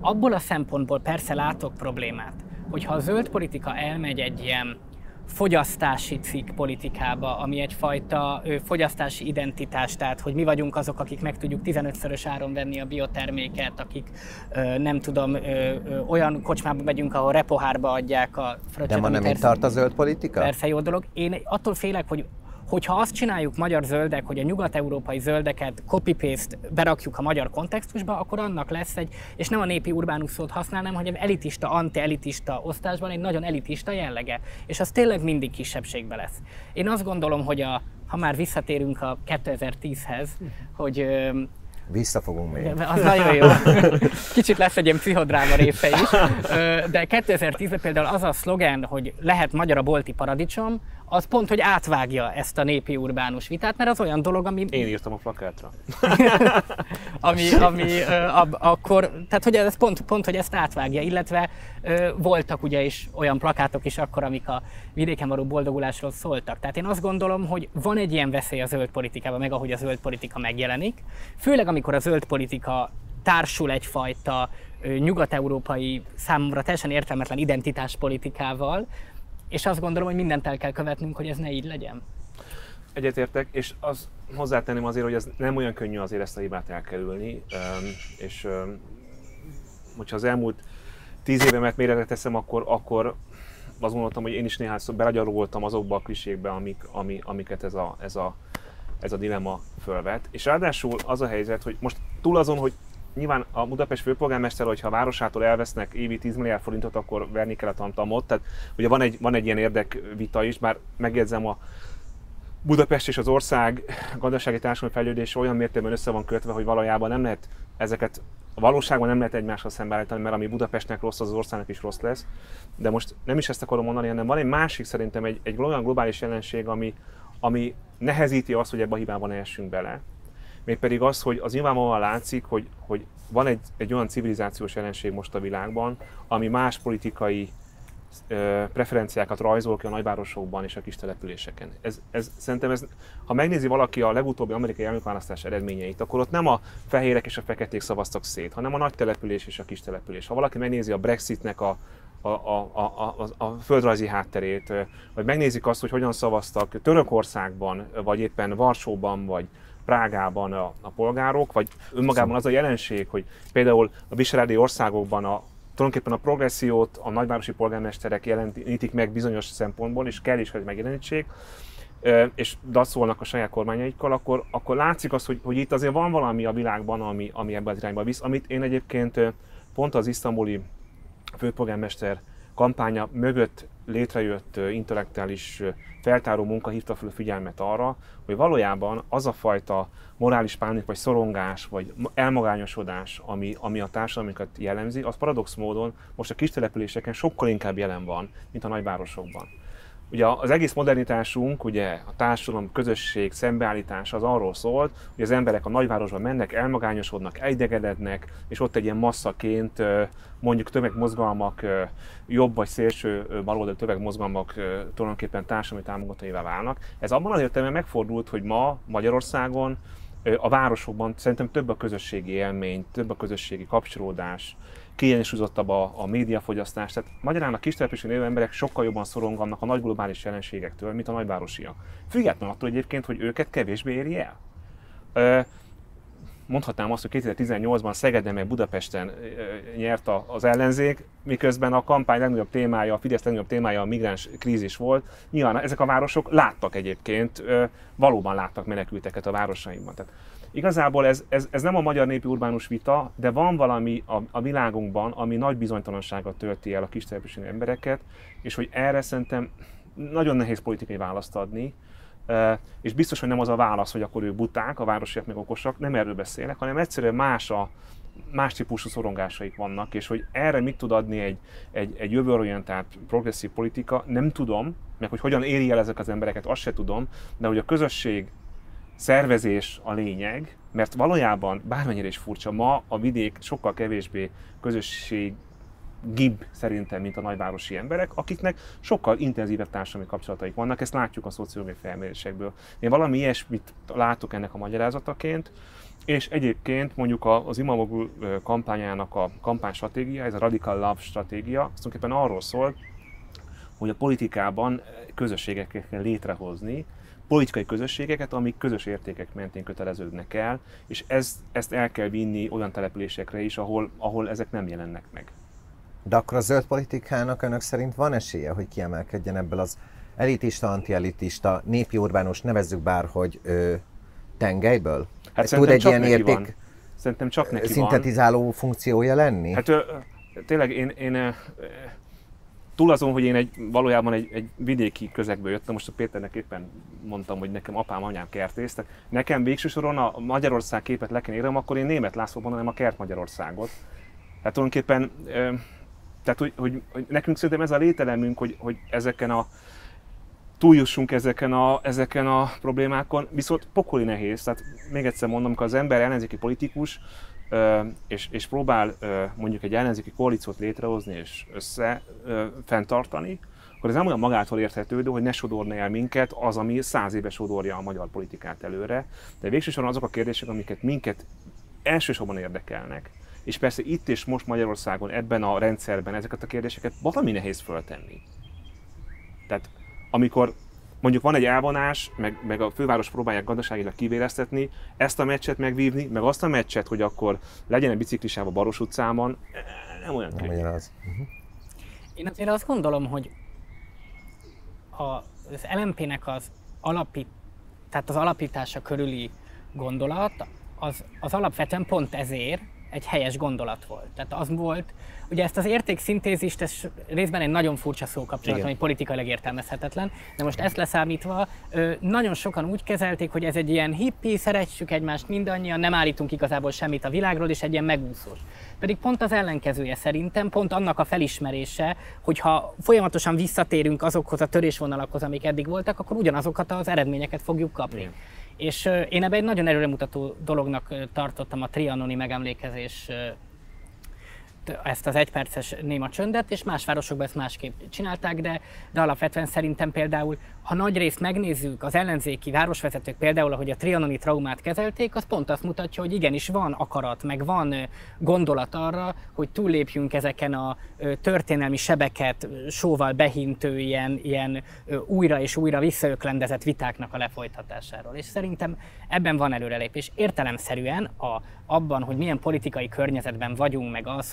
Abból a szempontból persze látok problémát, hogyha a zöld politika elmegy egy ilyen fogyasztási cikk politikába, ami egyfajta fogyasztási identitás, tehát hogy mi vagyunk azok, akik meg tudjuk 15-szörös áron venni a bioterméket, akik nem tudom, olyan kocsmába megyünk, ahol repohárba adják a fröccset. De ma nem itt tart a zöld politika? Persze jó dolog. Én attól félek, hogyha azt csináljuk magyar zöldek, hogy a nyugat-európai zöldeket copy-paste berakjuk a magyar kontextusba, akkor annak lesz egy, és nem a népi urbánus szót használnám, hogy egy elitista, anti-elitista osztásban egy nagyon elitista jellege, és az tényleg mindig kisebbségben lesz. Én azt gondolom, hogy ha már visszatérünk a 2010-hez, hogy... Visszafogunk még. Az nagyon jó. Kicsit lesz egy ilyen pszichodráma része is. De 2010-ben például az a szlogen, hogy lehet magyar a bolti paradicsom, az pont, hogy átvágja ezt a népi urbánus vitát, mert az olyan dolog, ami... Én írtam a plakátra. Tehát hogy ez pont, hogy ezt átvágja, illetve voltak ugye is olyan plakátok is akkor, amik a vidéken való boldogulásról szóltak. Tehát én azt gondolom, hogy van egy ilyen veszély a zöld politikában, meg ahogy a zöld politika megjelenik. Főleg, amikor a zöld politika társul egyfajta nyugat-európai, számomra teljesen értelmetlen identitáspolitikával, és azt gondolom, hogy mindent el kell követnünk, hogy ez ne így legyen. Egyetértek, és azt hozzátenném azért, hogy ez nem olyan könnyű azért ezt a hibát elkerülni, és hogyha az elmúlt 10 évemet méretre teszem, akkor azt gondoltam, hogy én is néhányszor belagyaroltam azokba a klisékbe, amiket ez a dilemma fölvet. És ráadásul az a helyzet, hogy most túl azon, hogy Nyilván a Budapest főpolgármester, hogyha a városától elvesznek évi 10 milliárd forintot, akkor verni kell a tantamot. Tehát ugye van egy ilyen érdekvita is, bár megjegyzem, a Budapest és az ország gazdasági társadalmi fejlődése olyan mértékben össze van kötve, hogy valójában nem lehet ezeket, a valóságban nem lehet egymással szembeállítani, mert ami Budapestnek rossz, az országnak is rossz lesz. De most nem is ezt akarom mondani, hanem van egy másik, szerintem egy olyan globális jelenség, ami nehezíti azt, hogy ebbe a hibában essünk bele. Mégpedig az, hogy az nyilvánvalóan látszik, hogy van egy olyan civilizációs jelenség most a világban, ami más politikai preferenciákat rajzol ki a nagyvárosokban és a kis településeken. Szerintem, ha megnézi valaki a legutóbbi amerikai elnökválasztás eredményeit, akkor ott nem a fehérek és a feketék szavaztak szét, hanem a nagy település és a kis település. Ha valaki megnézi a Brexitnek a földrajzi hátterét, vagy megnézik azt, hogy hogyan szavaztak Törökországban, vagy éppen Varsóban, vagy Prágában a polgárok, vagy önmagában az a jelenség, hogy például a visegrádi országokban tulajdonképpen a progressziót a nagyvárosi polgármesterek jelenítik meg bizonyos szempontból, és kell is, hogy megjelenítsék, és dacsolnak a saját kormányaikkal, akkor látszik az, hogy itt azért van valami a világban, ami ebben az irányba visz, amit én egyébként pont az isztambuli főpolgármester kampánya mögött létrejött intellektuális feltáró munka hívta fel a figyelmet arra, hogy valójában az a fajta morális pánik, vagy szorongás, vagy elmagányosodás, ami a társadalmunkat jellemzi, az paradox módon most a kistelepüléseken sokkal inkább jelen van, mint a nagyvárosokban. Ugye az egész modernitásunk, ugye a társadalom, közösség szembeállítása az arról szólt, hogy az emberek a nagyvárosba mennek, elmagányosodnak, elidegenednek, és ott egy ilyen masszaként mondjuk tömegmozgalmak, jobb vagy szélső baloldali tömegmozgalmak tulajdonképpen társadalmi támogatóivá válnak. Ez abban az értelemben megfordult, hogy ma Magyarországon a városokban szerintem több a közösségi élmény, több a közösségi kapcsolódás, kiegyensúlyozottabb a médiafogyasztás, tehát magyarán a kistelepülésen élő emberek sokkal jobban szoronganak a nagy globális jelenségektől, mint a nagyvárosiak. Függetlenül attól egyébként, hogy őket kevésbé éri el. Mondhatnám azt, hogy 2018-ban Szegeden meg Budapesten nyert az ellenzék, miközben a kampány legnagyobb témája, a Fidesz legnagyobb témája a migráns krízis volt. Nyilván ezek a városok láttak egyébként, valóban láttak menekülteket a városaimban. Tehát igazából ez nem a magyar népi urbánus vita, de van valami a világunkban, ami nagy bizonytalanságot tölti el a kistelepülésen embereket, és hogy erre szerintem nagyon nehéz politikai választ adni. És biztos, hogy nem az a válasz, hogy akkor ők buták, a városiak meg okosak, nem erről beszélek, hanem egyszerűen más típusú szorongásaik vannak, és hogy erre mit tud adni egy jövőorientált progresszív politika, nem tudom, meg hogy hogyan éri el ezek az embereket, azt se tudom, de hogy a közösség szervezés a lényeg, mert valójában bármennyire is furcsa, ma a vidék sokkal kevésbé közösségibb szerintem, mint a nagyvárosi emberek, akiknek sokkal intenzívebb társadalmi kapcsolataik vannak, ezt látjuk a szociológiai felmérésekből. Én valami ilyesmit látok ennek a magyarázataként, és egyébként mondjuk az Imamoglu kampányának a kampánystratégia, ez a Radical Love stratégia, az tulajdonképpen arról szól, hogy a politikában közösségeket kell létrehozni, politikai közösségeket, amik közös értékek mentén köteleződnek el, és ezt el kell vinni olyan településekre is, ahol ezek nem jelennek meg. De akkor a zöld politikának önök szerint van esélye, hogy kiemelkedjen ebből az elitista, antielitista, népi urbánus, nevezzük bárhogy, tengelyből? Hát tud egy ilyen érték szintetizáló funkciója lenni? Hát tényleg én túl azon, hogy én valójában egy vidéki közegből jöttem, most a Péternek éppen mondtam, hogy nekem apám, anyám kertész, tehát nekem végső soron a Magyarország képet le kell érnem, akkor én Németh László mondanám a Kert Magyarországot. Tehát tulajdonképpen, hogy nekünk szerintem ez a lételemünk, hogy túljussunk ezeken a problémákon, viszont pokoli nehéz. Tehát még egyszer mondom, amikor az ember ellenzéki politikus, és próbál mondjuk egy ellenzéki koalíciót létrehozni és fenntartani, akkor ez nem olyan magától érthetődő, hogy ne sodorna el minket az, ami 100 éve sodorja a magyar politikát előre. De végsősorban azok a kérdések, amiket minket elsősorban érdekelnek, és persze itt és most Magyarországon, ebben a rendszerben ezeket a kérdéseket valami nehéz föltenni. Tehát amikor mondjuk van egy elvonás, meg a főváros próbálják gazdaságilag kivéreztetni, ezt a meccset megvívni, meg azt a meccset, hogy akkor legyen egy biciklisáv a Baros utcában, nem olyan könnyű. Én azért azt gondolom, hogy az LMP-nek az alapítása körüli gondolat, az alapvetően pont ezért, egy helyes gondolat volt. Tehát az volt, ugye ezt az értékszintézist, ez részben egy nagyon furcsa szókapcsolat, ami politikailag értelmezhetetlen, de most ezt leszámítva nagyon sokan úgy kezelték, hogy ez egy ilyen hippi, szeressük egymást mindannyian, nem állítunk igazából semmit a világról, és egy ilyen megúszós. Pedig pont az ellenkezője szerintem, pont annak a felismerése, hogyha folyamatosan visszatérünk azokhoz a törésvonalakhoz, amik eddig voltak, akkor ugyanazokat az eredményeket fogjuk kapni. Igen. És én ebben egy nagyon előremutató dolognak tartottam a trianoni megemlékezés, ezt az egyperces néma csöndet, és más városokban ezt másképp csinálták, de alapvetően szerintem például, ha nagy részt megnézzük, az ellenzéki városvezetők például, ahogy a trianoni traumát kezelték, az pont azt mutatja, hogy igenis van akarat, meg van gondolat arra, hogy túllépjünk ezeken a történelmi sebeket sóval behintő ilyen újra és újra visszaöklendezett vitáknak a lefolytatásáról. És szerintem ebben van előrelépés. Értelemszerűen abban, hogy milyen politikai környezetben vagyunk, meg az,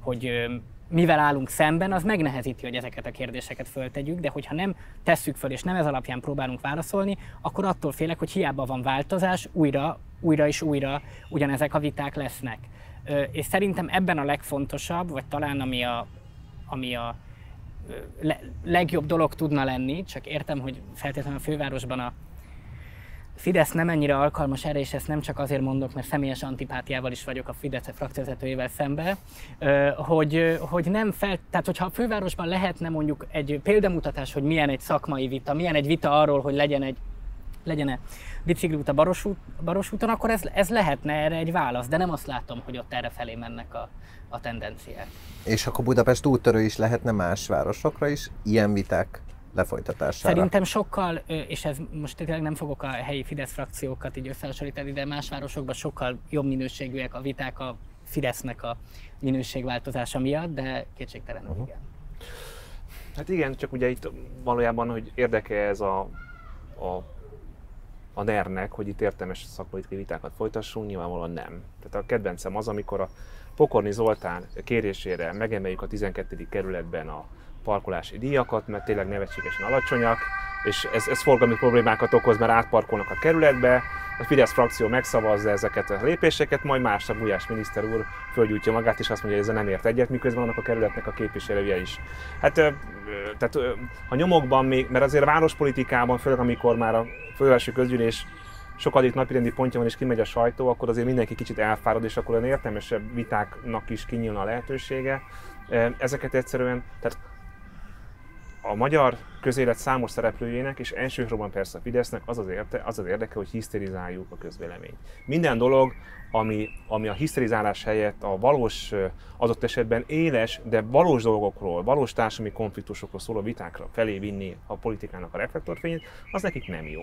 hogy mivel állunk szemben, az megnehezíti, hogy ezeket a kérdéseket föltegyük, de hogyha nem tesszük föl, és nem ez alapján próbálunk válaszolni, akkor attól félek, hogy hiába van változás, újra és újra ugyanezek a viták lesznek. És szerintem ebben a legfontosabb, vagy talán ami a legjobb dolog tudna lenni, csak értem, hogy feltétlenül a fővárosban a Fidesz nem ennyire alkalmas erre, és ezt nem csak azért mondok, mert személyes antipátiával is vagyok a Fidesz frakcióvezetőjével szembe, tehát hogyha a fővárosban lehetne mondjuk egy példamutatás, hogy milyen egy szakmai vita, milyen egy vita arról, hogy legyen-e bicikliút a Baros úton, akkor ez lehetne erre egy válasz, de nem azt látom, hogy ott erre felé mennek a tendenciák. És akkor Budapest úttörő is lehetne más városokra is, ilyen viták lefolytatására? Szerintem sokkal, és ez most tényleg nem fogok a helyi Fidesz frakciókat így összehasonlítani, de más városokban sokkal jobb minőségűek a viták a Fidesznek a minőségváltozása miatt, de kétségtelenül igen. Hát igen, csak ugye itt valójában, hogy érdeke ez a NER-nek, hogy itt értelmes szakpolitikai vitákat folytassunk, nyilvánvalóan nem. Tehát a kedvencem az, amikor a Pokorni Zoltán kérésére megemeljük a 12. kerületben a parkolási díjakat, mert tényleg nevetségesen alacsonyak, és ez forgalmi problémákat okoz, mert átparkolnak a kerületbe, a Fidesz frakció megszavazza ezeket a lépéseket, majd másnap Gulyás miniszter úr fölgyújtja magát, és azt mondja, hogy ezzel nem ért egyet, miközben annak a kerületnek a képviselője is. Hát, tehát a nyomokban még, mert azért a várospolitikában, főleg amikor már a fővárosi közgyűlés sokadik napirendi pontja van és kimegy a sajtó, akkor azért mindenki kicsit elfárad, és akkor olyan értelmesebb vitáknak is kinyílna a lehetősége. Ezeket egyszerűen, tehát a magyar közélet számos szereplőjének, és elsősorban persze a Fidesznek az az érdeke, hogy hiszterizáljuk a közvéleményt. Minden dolog, ami a hiszterizálás helyett a valós, adott esetben éles, de valós dolgokról, valós társadalmi konfliktusokról szóló vitákra felé vinni a politikának a reflektorfényét, az nekik nem jó.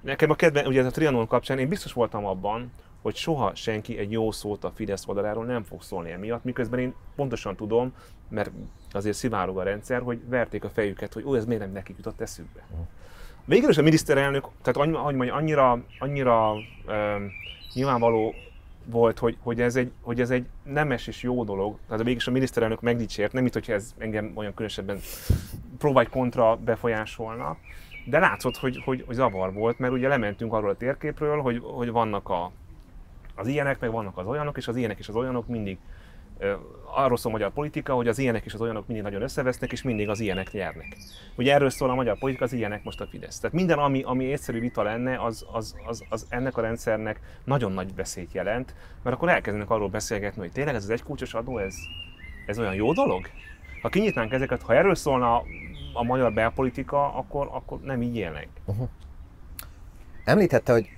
Nekem ugye a Trianon kapcsán én biztos voltam abban, hogy soha senki egy jó szót a Fidesz oldaláról nem fog szólni emiatt, miközben én pontosan tudom, mert azért szivárog a rendszer, hogy verték a fejüket, hogy ez miért nem nekik jutott eszükbe. Végül is a miniszterelnök, tehát annyira nyilvánvaló volt, hogy ez egy nemes és jó dolog, tehát végül is a miniszterelnök megdicsért, nem itt, hogyha ez engem olyan különösebben próbálj kontra befolyásolna, de látszott, hogy zavar volt, mert ugye lementünk arról a térképről, hogy vannak az ilyenek, meg vannak az olyanok, és az ilyenek és az olyanok mindig, arról szól a magyar politika, hogy az ilyenek és az olyanok mindig nagyon összevesznek, és mindig az ilyenek nyernek. Ugye erről szól a magyar politika, az ilyenek most a Fidesz. Tehát minden, ami észszerű vita lenne, az ennek a rendszernek nagyon nagy veszélyt jelent, mert akkor elkezdenek arról beszélgetni, hogy tényleg ez az egykulcsos adó, ez olyan jó dolog? Ha kinyitnánk ezeket, ha erről szólna a magyar belpolitika, akkor nem így élnek. Említette, hogy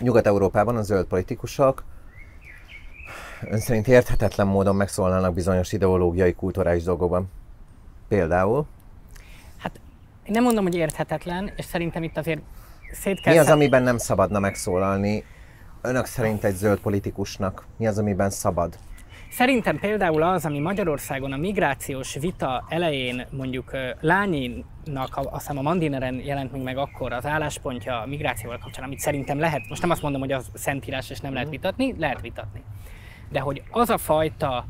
Nyugat-Európában a zöld politikusok ön szerint érthetetlen módon megszólalnak bizonyos ideológiai, kulturális dolgokban. Például? Hát én nem mondom, hogy érthetetlen, és szerintem itt azért szét kell... Mi az, amiben nem szabadna megszólalni önök szerint egy zöld politikusnak? Mi az, amiben szabad? Szerintem például az, ami Magyarországon a migrációs vita elején mondjuk Lányinak, azt hiszem a Mandineren jelent meg akkor az álláspontja a migrációval kapcsolatban, amit szerintem lehet, most nem azt mondom, hogy az szentírás és nem lehet vitatni, de hogy az a fajta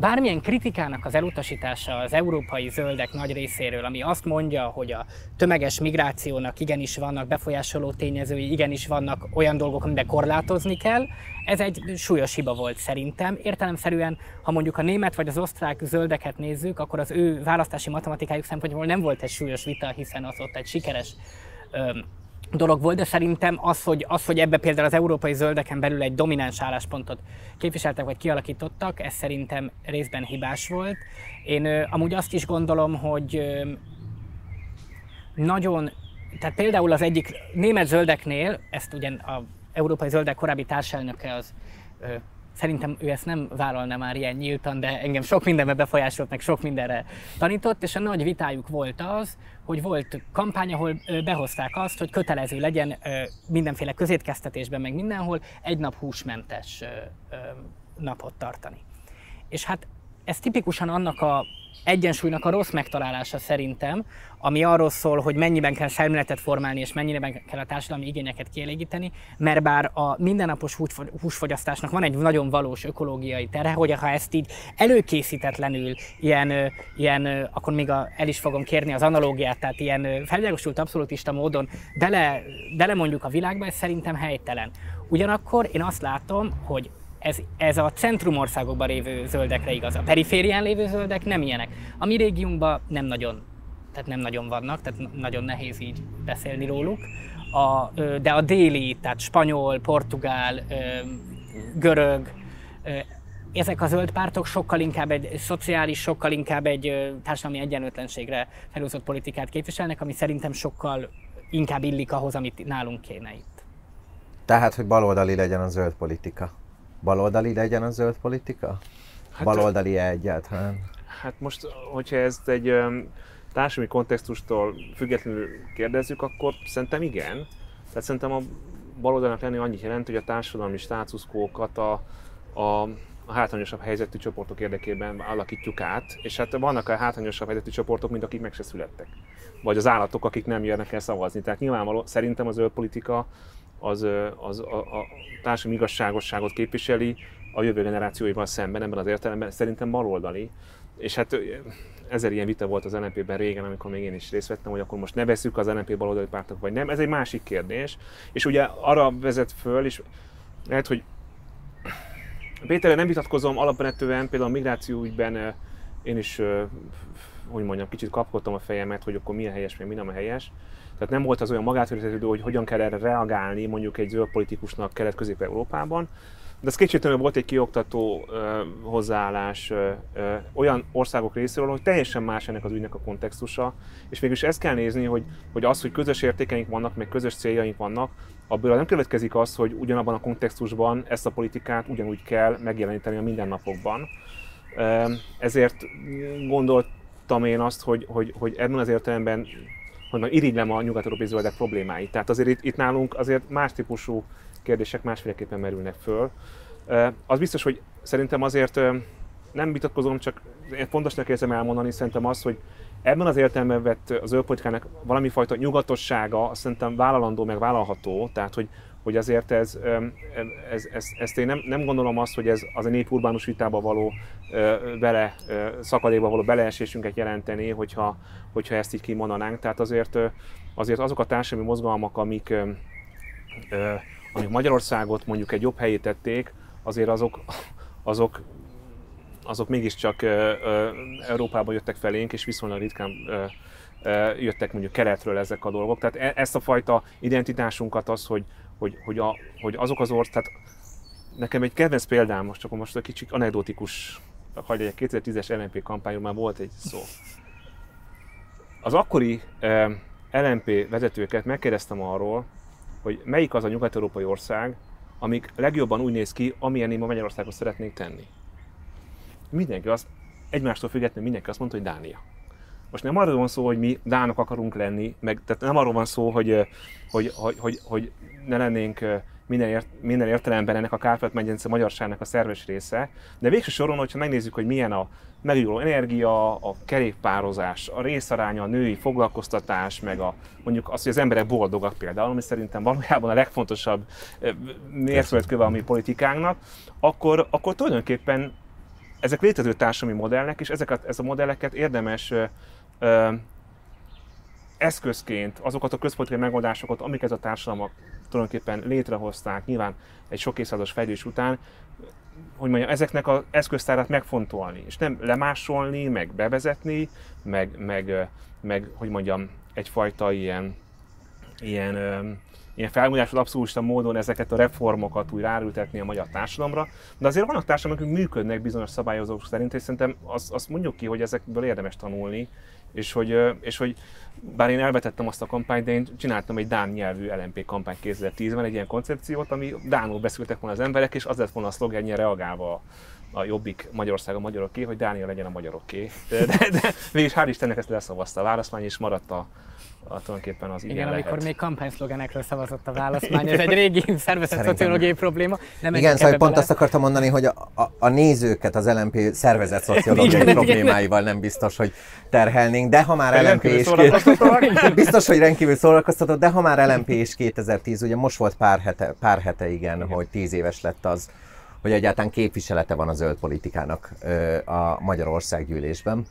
Bármilyen kritikának az elutasítása az európai zöldek nagy részéről, ami azt mondja, hogy a tömeges migrációnak igenis vannak befolyásoló tényezői, igenis vannak olyan dolgok, amiben korlátozni kell, ez egy súlyos hiba volt szerintem. Értelemszerűen, ha mondjuk a német vagy az osztrák zöldeket nézzük, akkor az ő választási matematikájuk szempontjából nem volt egy súlyos vita, hiszen az ott egy sikeres dolog volt, de szerintem az, hogy ebbe például az európai zöldeken belül egy domináns álláspontot képviseltek vagy kialakítottak, ez szerintem részben hibás volt. Én amúgy azt is gondolom, hogy tehát például az egyik német zöldeknél, ezt ugyan az európai zöldek korábbi társelnöke az, szerintem ő ezt nem vállalna már ilyen nyíltan, de engem sok mindenbe befolyásolt, meg sok mindenre tanított, és a nagy vitájuk volt az, hogy volt kampány, ahol behozták azt, hogy kötelező legyen mindenféle közétkeztetésben, meg mindenhol egy nap húsmentes napot tartani. És hát ez tipikusan annak a egyensúlynak a rossz megtalálása szerintem, ami arról szól, hogy mennyiben kell szemléletet formálni, és mennyiben kell a társadalmi igényeket kielégíteni, mert bár a mindennapos húsfogyasztásnak van egy nagyon valós ökológiai terhe, hogy ha ezt így előkészítetlenül, akkor még el is fogom kérni az analógiát, tehát ilyen felvilágosult abszolútista módon bele mondjuk a világba, ez szerintem helytelen. Ugyanakkor én azt látom, hogy ez a centrumországokban lévő zöldekre igaz, a periférián lévő zöldek nem ilyenek. A mi régiunkban nem nagyon vannak, tehát nagyon nehéz így beszélni róluk. De a déli, tehát spanyol, portugál, görög, ezek a zöld pártok sokkal inkább egy szociális, sokkal inkább egy társadalmi egyenlőtlenségre felhúzott politikát képviselnek, ami szerintem sokkal inkább illik ahhoz, amit nálunk kéne itt. Tehát, hogy baloldali legyen a zöld politika. Baloldali legyen a zöld politika? Hát, baloldali-e egyáltalán? Hát most, hogyha ezt egy társadalmi kontextustól függetlenül kérdezzük, akkor szerintem igen. Tehát szerintem a baloldalnak lenni annyit jelent, hogy a társadalmi státuszkókat a hátrányosabb helyzetű csoportok érdekében alakítjuk át, és hát vannak a hátrányosabb helyzetű csoportok, mint akik meg se születtek. Vagy az állatok, akik nem jönnek el szavazni. Tehát nyilvánvaló, szerintem a zöld politika a társadalmi igazságosságot képviseli a jövő generációival szemben, ebben az értelemben szerintem baloldali. És hát ezer ilyen vita volt az LMP-ben régen, amikor még én is részt vettem, hogy akkor most ne veszük az LMP baloldali pártok, vagy nem. Ez egy másik kérdés. És ugye arra vezet föl, és lehet, hogy Péterrel nem vitatkozom, alapvetően például a migrációügyben én is, hogy mondjam, kicsit kapkodtam a fejemet, hogy akkor mi a helyes, mi nem a helyes. Tehát nem volt az olyan magátörtetődő, hogy hogyan kell erre reagálni mondjuk egy zöld politikusnak Kelet-Közép-Európában. De ez kétségtelenül volt egy kioktató hozzáállás olyan országok részéről, hogy teljesen más ennek az ügynek a kontextusa. És mégis ezt kell nézni, hogy az, hogy közös értékeink vannak, meg közös céljaink vannak, abból nem következik az, hogy ugyanabban a kontextusban ezt a politikát ugyanúgy kell megjeleníteni a mindennapokban. Ezért gondoltam én azt, hogy ebben az értelemben irigylem a nyugat-európai zöldek problémáit. Tehát azért itt nálunk azért más típusú kérdések másféleképpen merülnek föl. Az biztos, hogy szerintem azért nem vitatkozom, csak fontosnak érzem elmondani, szerintem az, hogy ebben az értelemben vett az zöldpolitikának valami fajta nyugatossága, azt szerintem vállalandó, meg vállalható. Tehát, hogy azért ezt én nem gondolom azt, hogy ez az a népurbánus vitába való szakadékba való beleesésünket jelenteni, hogyha ezt így kimondanánk. Tehát azért azok a társadalmi mozgalmak, amik Magyarországot mondjuk egy jobb helyé tették, azért azok mégiscsak Európában jöttek felénk, és viszonylag ritkán jöttek mondjuk keletről ezek a dolgok. Tehát ezt a fajta identitásunkat az, hogy azok az országok, tehát nekem egy kedvenc példám, most egy kicsit anekdotikus, hogy egy 2010-es LMP kampányról már volt egy szó. Az akkori LMP vezetőket megkérdeztem arról, hogy melyik az a nyugat-európai ország, amik legjobban úgy néz ki, amilyen én ma Magyarországot szeretnék tenni. Mindenki egymástól függetlenül mindenki azt mondta, hogy Dánia. Most nem arról van szó, hogy mi dánok akarunk lenni, tehát nem arról van szó, hogy ne lennénk minden értelemben ennek a Kárpát-medence magyarságnak a szerves része, de végső soron, hogyha megnézzük, hogy milyen a megújuló energia, a kerékpározás, a részaránya, a női foglalkoztatás, meg mondjuk az, hogy az emberek boldogak például, ami szerintem valójában a legfontosabb mérföldköve a mi politikánknak, akkor tulajdonképpen ezek létező társadalmi modellek, és ezeket a modelleket érdemes eszközként azokat a közpolitikai megoldásokat, amik ez a társadalmak tulajdonképpen létrehozták, nyilván egy sok évszázados fejlődés után, hogy mondjam, ezeknek az eszköztárát megfontolni, és nem lemásolni, meg bevezetni, meg hogy mondjam, egyfajta ilyen felmúlásod abszolútista módon ezeket a reformokat úgy ráültetni a magyar társadalomra. De azért vannak társadalmak, akik működnek bizonyos szabályozók szerint, és szerintem azt mondjuk ki, hogy ezekből érdemes tanulni, és hogy bár én elvetettem azt a kampányt, de én csináltam egy dán nyelvű LMP kampányt 2010-ben, egy ilyen koncepciót, ami dánul beszéltek volna az emberek, és az lett volna a szlogenje reagálva a Jobbik Magyarország a magyaroké, hogy Dánia legyen a magyaroké. De végig hál' Istennek ezt leszavazta a választmány, és maradt tulajdonképpen az igen lehet. Igen, amikor még kampányszlogenekről szavazott a választmány, ez egy régi szervezet-szociológiai probléma. Nem igen, szóval pont azt akartam mondani, hogy a nézőket az LMP szervezet-szociológiai problémáival nem biztos, hogy terhelnénk, de ha már LMP is... Biztos, hogy rendkívül szórakoztató, de ha már LMP is 2010, ugye most volt pár hete igen, hogy 10 éves lett az, hogy egyáltalán képviselete van a zöld politikának a Magyarország gyűlésben.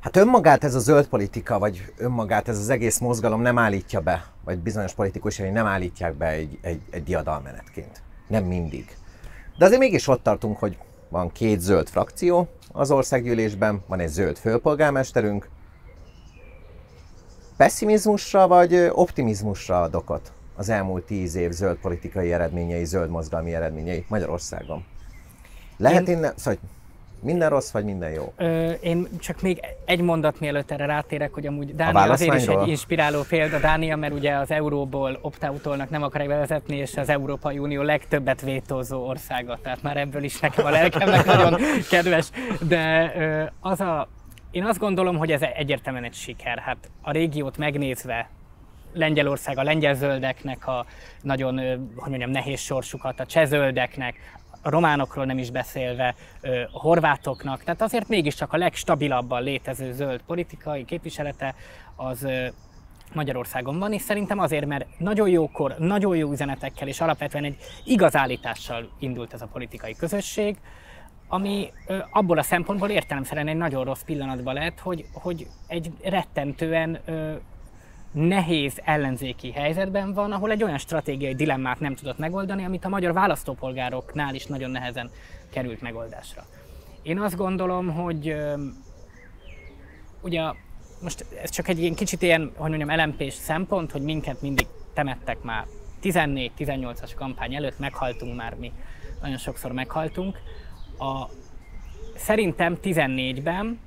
Hát önmagát ez a zöld politika, vagy önmagát ez az egész mozgalom nem állítja be, vagy bizonyos politikusai nem állítják be egy diadalmenetként. Nem mindig. De azért mégis ott tartunk, hogy van 2 zöld frakció az országgyűlésben, van egy zöld főpolgármesterünk. Pesszimizmusra vagy optimizmusra ad okot az elmúlt 10 év zöld politikai eredményei, zöld mozgalmi eredményei Magyarországon? Lehet innen... Szóval minden rossz, vagy minden jó? Én csak még egy mondat mielőtt erre rátérek, hogy amúgy Dánia azért is egy inspiráló példa, Dánia, mert ugye az euróból opt-out-olnak nem akarják bevezetni, és az Európai Unió legtöbbet vétózó országa, tehát már ebből is nekem a lelkemnek nagyon kedves, de én azt gondolom, hogy ez egyértelműen egy siker. Hát a régiót megnézve, Lengyelország, a lengyel zöldeknek a nagyon, hogy mondjam, nehéz sorsukat, a cseh zöldeknek, a románokról nem is beszélve, a horvátoknak, tehát azért mégiscsak a legstabilabban létező zöld politikai képviselete az Magyarországon van, és szerintem azért, mert nagyon jókor, nagyon jó üzenetekkel és alapvetően egy igaz állítással indult ez a politikai közösség, ami abból a szempontból értelemszerűen egy nagyon rossz pillanatban lett, hogy egy rettentően nehéz ellenzéki helyzetben van, ahol egy olyan stratégiai dilemmát nem tudott megoldani, amit a magyar választópolgároknál is nagyon nehezen került megoldásra. Én azt gondolom, hogy ugye most ez csak egy ilyen kicsit ilyen, hogy mondjam, LMP-s szempont, hogy minket mindig temettek már 14-18-as kampány előtt, meghaltunk már mi, nagyon sokszor meghaltunk. Szerintem 14-ben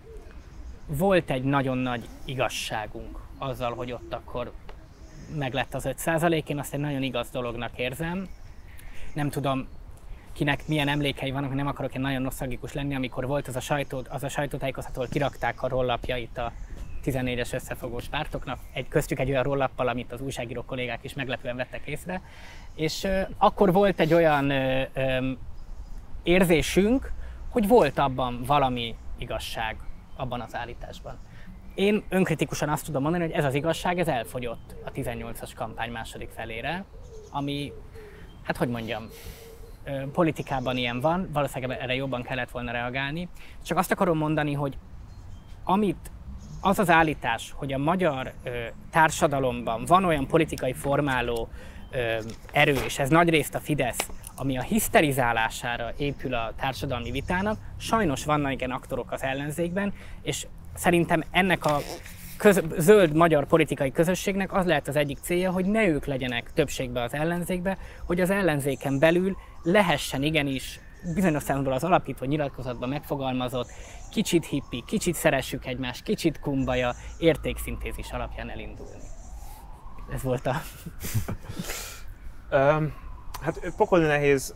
volt egy nagyon nagy igazságunk azzal, hogy ott akkor meglett az 5%, én azt egy nagyon igaz dolognak érzem. Nem tudom, kinek milyen emlékei vannak, nem akarok én nagyon nosztalgikus lenni, amikor volt az a sajtótájékoztató, ahol kirakták a rollapjait a 14-es összefogós pártoknak, köztük egy olyan rollappal, amit az újságíró kollégák is meglepően vettek észre. És akkor volt egy olyan érzésünk, hogy volt abban valami igazság, abban az állításban. Én önkritikusan azt tudom mondani, hogy ez az igazság, ez elfogyott a 18-as kampány második felére, ami, hát hogy mondjam, politikában ilyen van, valószínűleg erre jobban kellett volna reagálni. Csak azt akarom mondani, hogy az az állítás, hogy a magyar társadalomban van olyan politikai formáló erő, és ez nagyrészt a Fidesz, ami a hiszterizálására épül a társadalmi vitának, sajnos vannak igen aktorok az ellenzékben, és szerintem ennek a zöld magyar politikai közösségnek az lehet az egyik célja, hogy ne ők legyenek többségbe az ellenzékbe, hogy az ellenzéken belül lehessen igenis bizonyos szempontból az alapító nyilatkozatban megfogalmazott, kicsit hippi, kicsit szeressük egymást, kicsit kumbaja értékszintézis alapján elindulni. Ez volt a... Hát pokolni nehéz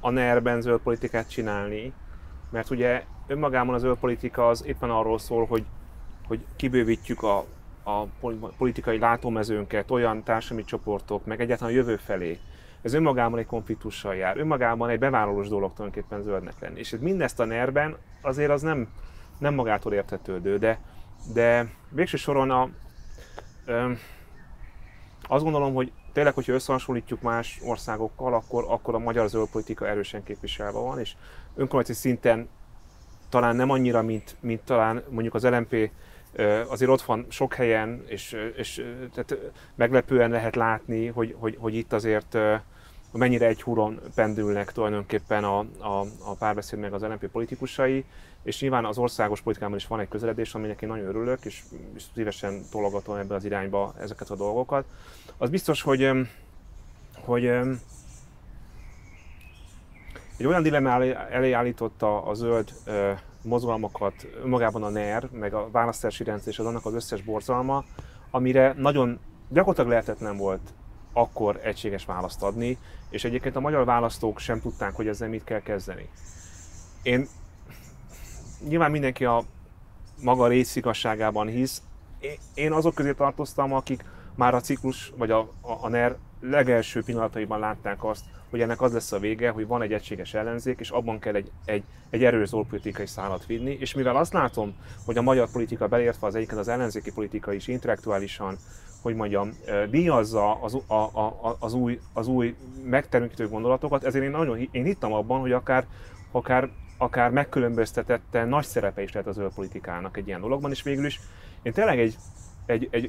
a NER-ben zöld politikát csinálni, mert ugye önmagában az zöldpolitika az éppen arról szól, hogy kibővítjük a politikai látómezőnket, olyan társadalmi csoportok, meg egyáltalán a jövő felé. Ez önmagában egy konfliktussal jár, önmagában egy bevállalós dolog tulajdonképpen zöldnek lenni. És mindezt a NER-ben azért az nem magától értetődő, de végső soron azt gondolom, hogy tényleg, hogyha összehasonlítjuk más országokkal, akkor a magyar zöldpolitika erősen képviselve van, és önkormányzati szinten talán nem annyira, mint talán mondjuk az LMP, azért ott van sok helyen, és tehát meglepően lehet látni, hogy itt azért mennyire egy huron pendülnek tulajdonképpen a párbeszéd meg az LMP politikusai, és nyilván az országos politikában is van egy közeledés, aminek én nagyon örülök, és szívesen tologatom ebbe az irányba ezeket a dolgokat. Az biztos, hogy egy olyan dilemma elé állította a zöld mozgalmakat magában a NER, meg a választási rendszer és az annak az összes borzalma, amire nagyon gyakorlatilag lehetetlen volt akkor egységes választ adni, és egyébként a magyar választók sem tudták, hogy ezzel mit kell kezdeni. Nyilván mindenki a maga részigazságában hisz. Én azok közé tartoztam, akik már a ciklus, vagy a NER legelső pillanataiban látták azt, hogy ennek az lesz a vége, hogy van egy egységes ellenzék, és abban kell egy erős zöldpolitikai szálat vinni. És mivel azt látom, hogy a magyar politika beleértve az egyiket az ellenzéki politika is intellektuálisan, hogy mondjam, díjazza az új megteremtő gondolatokat, ezért én hittem abban, hogy akár megkülönböztetett nagy szerepe is lehet a zöldpolitikának egy ilyen dologban, és végül is én tényleg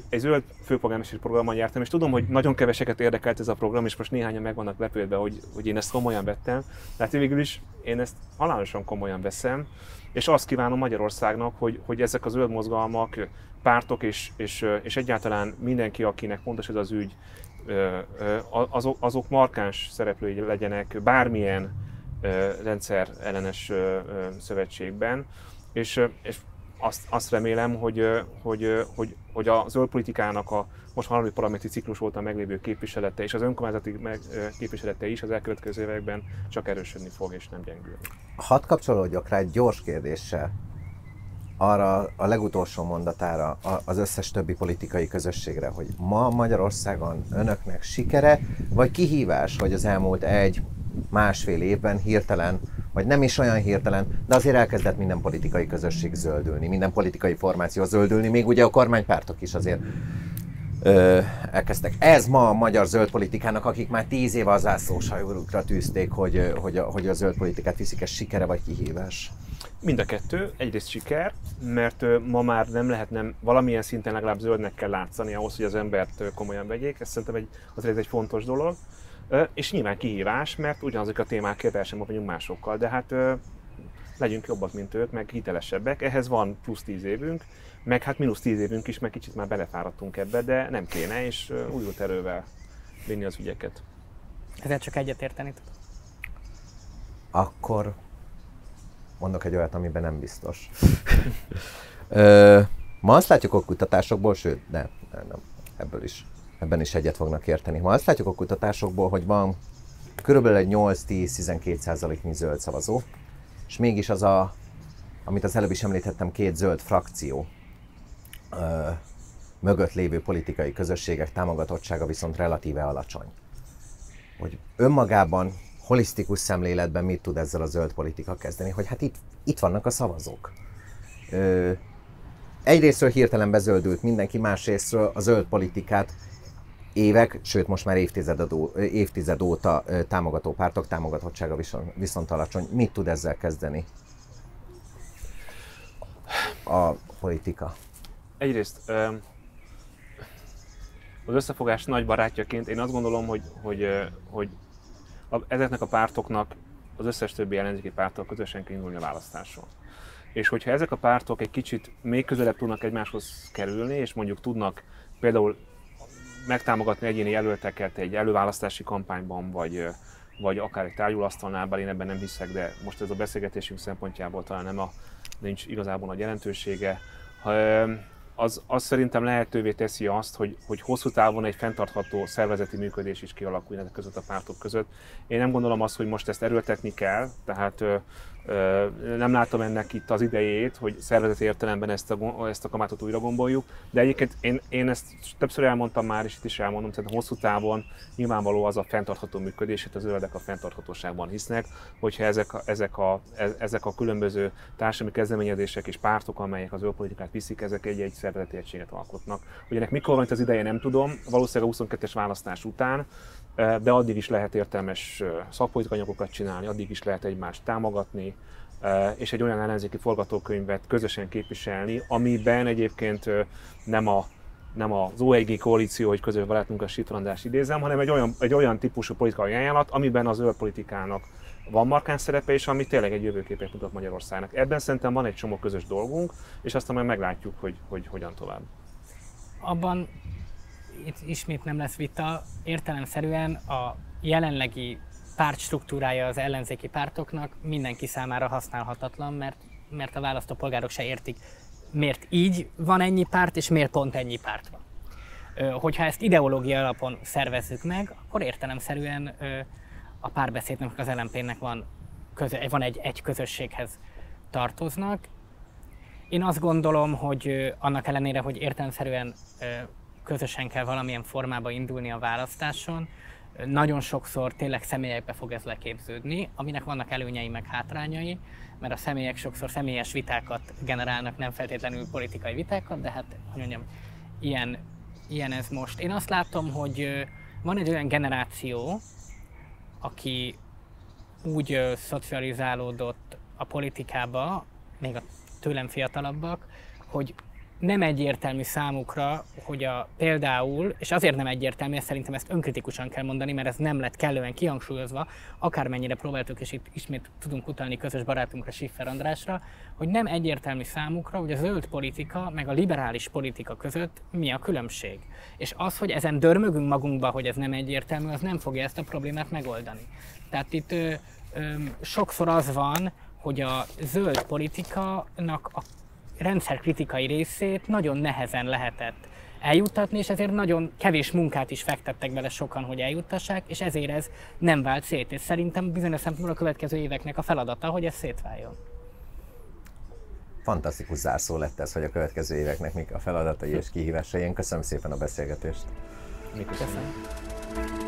egy zöld főpolgármesteri programmal jártam, és tudom, hogy nagyon keveseket érdekelt ez a program, és most néhányan meg vannak lepődve, hogy én ezt komolyan vettem. Tehát végül is én ezt halálosan komolyan veszem, és azt kívánom Magyarországnak, hogy ezek a zöld mozgalmak, pártok és egyáltalán mindenki, akinek fontos ez az ügy, azok markáns szereplői legyenek bármilyen rendszer ellenes szövetségben. És azt remélem, hogy a zöld politikának a most harmadik parlamenti ciklus óta meglévő képviselete és az önkormányzati képviselete is az elkövetkező években csak erősödni fog és nem gyengül. Hadd kapcsolódjak rá egy gyors kérdéssel arra a legutolsó mondatára, az összes többi politikai közösségre, hogy ma Magyarországon önöknek sikere vagy kihívás, hogy az elmúlt egy-másfél évben hirtelen, vagy nem is olyan hirtelen, de azért elkezdett minden politikai közösség zöldülni, minden politikai formáció zöldülni, még ugye a kormánypártok is azért elkezdtek. Ez ma a magyar zöld politikának, akik már 10 éve az zászlóshajukra tűzték, hogy a zöld politikát viszik, ez sikere vagy kihívás? Mind a kettő. Egyrészt siker, mert ma már nem lehet nem, valamilyen szinten legalább zöldnek kell látszani ahhoz, hogy az embert komolyan vegyék. Ez szerintem azért egy fontos dolog. És nyilván kihívás, mert ugyanazok a témákért el sem vagyunk másokkal, de hát legyünk jobbak, mint ők, meg hitelesebbek. Ehhez van plusz 10 évünk, meg hát mínusz 10 évünk is, meg kicsit már belefáradtunk ebbe, de nem kéne, és újult erővel vinni az ügyeket. Ezért csak egyetérteni tudok. Akkor mondok egy olyat, amiben nem biztos. Ma azt látjuk a kutatásokból, sőt, nem, ebben is egyet fognak érteni. Ma azt látjuk a kutatásokból, hogy van kb. 8-10-12%-nyi zöld szavazó, és mégis az amit az előbb is említettem, két zöld frakció mögött lévő politikai közösségek támogatottsága viszont relatíve alacsony. Hogy önmagában, holisztikus szemléletben mit tud ezzel a zöld politika kezdeni, hogy hát itt vannak a szavazók. Egyrésztről hirtelen bezöldült mindenki, másrésztről a zöld politikát évek, sőt most már évtized óta támogató pártok támogatottsága viszont alacsony. Mit tud ezzel kezdeni a politika? Egyrészt az összefogás nagy barátjaként én azt gondolom, hogy ezeknek a pártoknak az összes többi ellenzéki párttal közösen kell indulni a választáson. És hogyha ezek a pártok egy kicsit még közelebb tudnak egymáshoz kerülni, és mondjuk tudnak például megtámogatni egyéni jelölteket egy előválasztási kampányban, vagy akár egy tárgyulasztalnál, bár én ebben nem hiszek, de most ez a beszélgetésünk szempontjából talán nincs igazából nagy jelentősége. Az szerintem lehetővé teszi azt, hogy hosszú távon egy fenntartható szervezeti működés is kialakuljon ezek között a pártok között. Én nem gondolom azt, hogy most ezt erőltetni kell, tehát Nem látom ennek itt az idejét, hogy szervezeti értelemben ezt a kamatot újra gomboljuk, de egyébként én ezt többször elmondtam már, és itt is elmondom, tehát hosszú távon nyilvánvaló az a fenntartható működés, itt a zöldek a fenntarthatóságban hisznek, hogyha ezek a különböző társadalmi kezdeményezések és pártok, amelyek az zöldpolitikát viszik, ezek egy-egy szervezeti egységet alkotnak. Hogy ennek mikor van itt az ideje, nem tudom, valószínűleg a 22-es választás után, de addig is lehet értelmes szakpolitikai anyagokat csinálni, addig is lehet egymást támogatni, és egy olyan ellenzéki forgatókönyvet közösen képviselni, amiben egyébként nem az OEG koalíció, hogy közül barátunk a Schiffer András idézem, hanem egy olyan típusú politikai ajánlat, amiben az zöld politikának van markáns szerepe, és ami tényleg egy jövőképet mutat Magyarországnak. Ebben szerintem van egy csomó közös dolgunk, és aztán majd meglátjuk, hogy hogyan tovább. Abban itt ismét nem lesz vita, értelemszerűen a jelenlegi pártstruktúrája az ellenzéki pártoknak mindenki számára használhatatlan, mert a választópolgárok se értik, miért így van ennyi párt, és miért pont ennyi párt van. Hogyha ezt ideológia alapon szervezzük meg, akkor értelemszerűen a párbeszédnek, az LMP-nek van egy közösséghez tartoznak. Én azt gondolom, hogy annak ellenére, hogy értelemszerűen közösen kell valamilyen formába indulni a választáson, nagyon sokszor tényleg személyekbe fog ez leképződni, aminek vannak előnyei meg hátrányai, mert a személyek sokszor személyes vitákat generálnak, nem feltétlenül politikai vitákat, de hát, hogy mondjam, ilyen ez most. Én azt látom, hogy van egy olyan generáció, aki úgy szocializálódott a politikába, még a tőlem fiatalabbak, hogy nem egyértelmű számukra, hogy például, és azért nem egyértelmű, szerintem ezt önkritikusan kell mondani, mert ez nem lett kellően kihangsúlyozva, akármennyire próbáltuk, és itt ismét tudunk utalni közös barátunkra, Schiffer Andrásra, hogy nem egyértelmű számukra, hogy a zöld politika meg a liberális politika között mi a különbség. És az, hogy ezen dörmögünk magunkba, hogy ez nem egyértelmű, az nem fogja ezt a problémát megoldani. Tehát itt sokszor az van, hogy a zöld politikának a rendszerkritikai részét nagyon nehezen lehetett eljuttatni, és ezért nagyon kevés munkát is fektettek bele sokan, hogy eljuttassák, és ezért ez nem vált szét. És szerintem bizonyos szempontból a következő éveknek a feladata, hogy ez szétváljon. Fantasztikus zárszó lett ez, hogy a következő éveknek mik a feladatai és kihívásai. Én köszönöm szépen a beszélgetést. Köszönöm.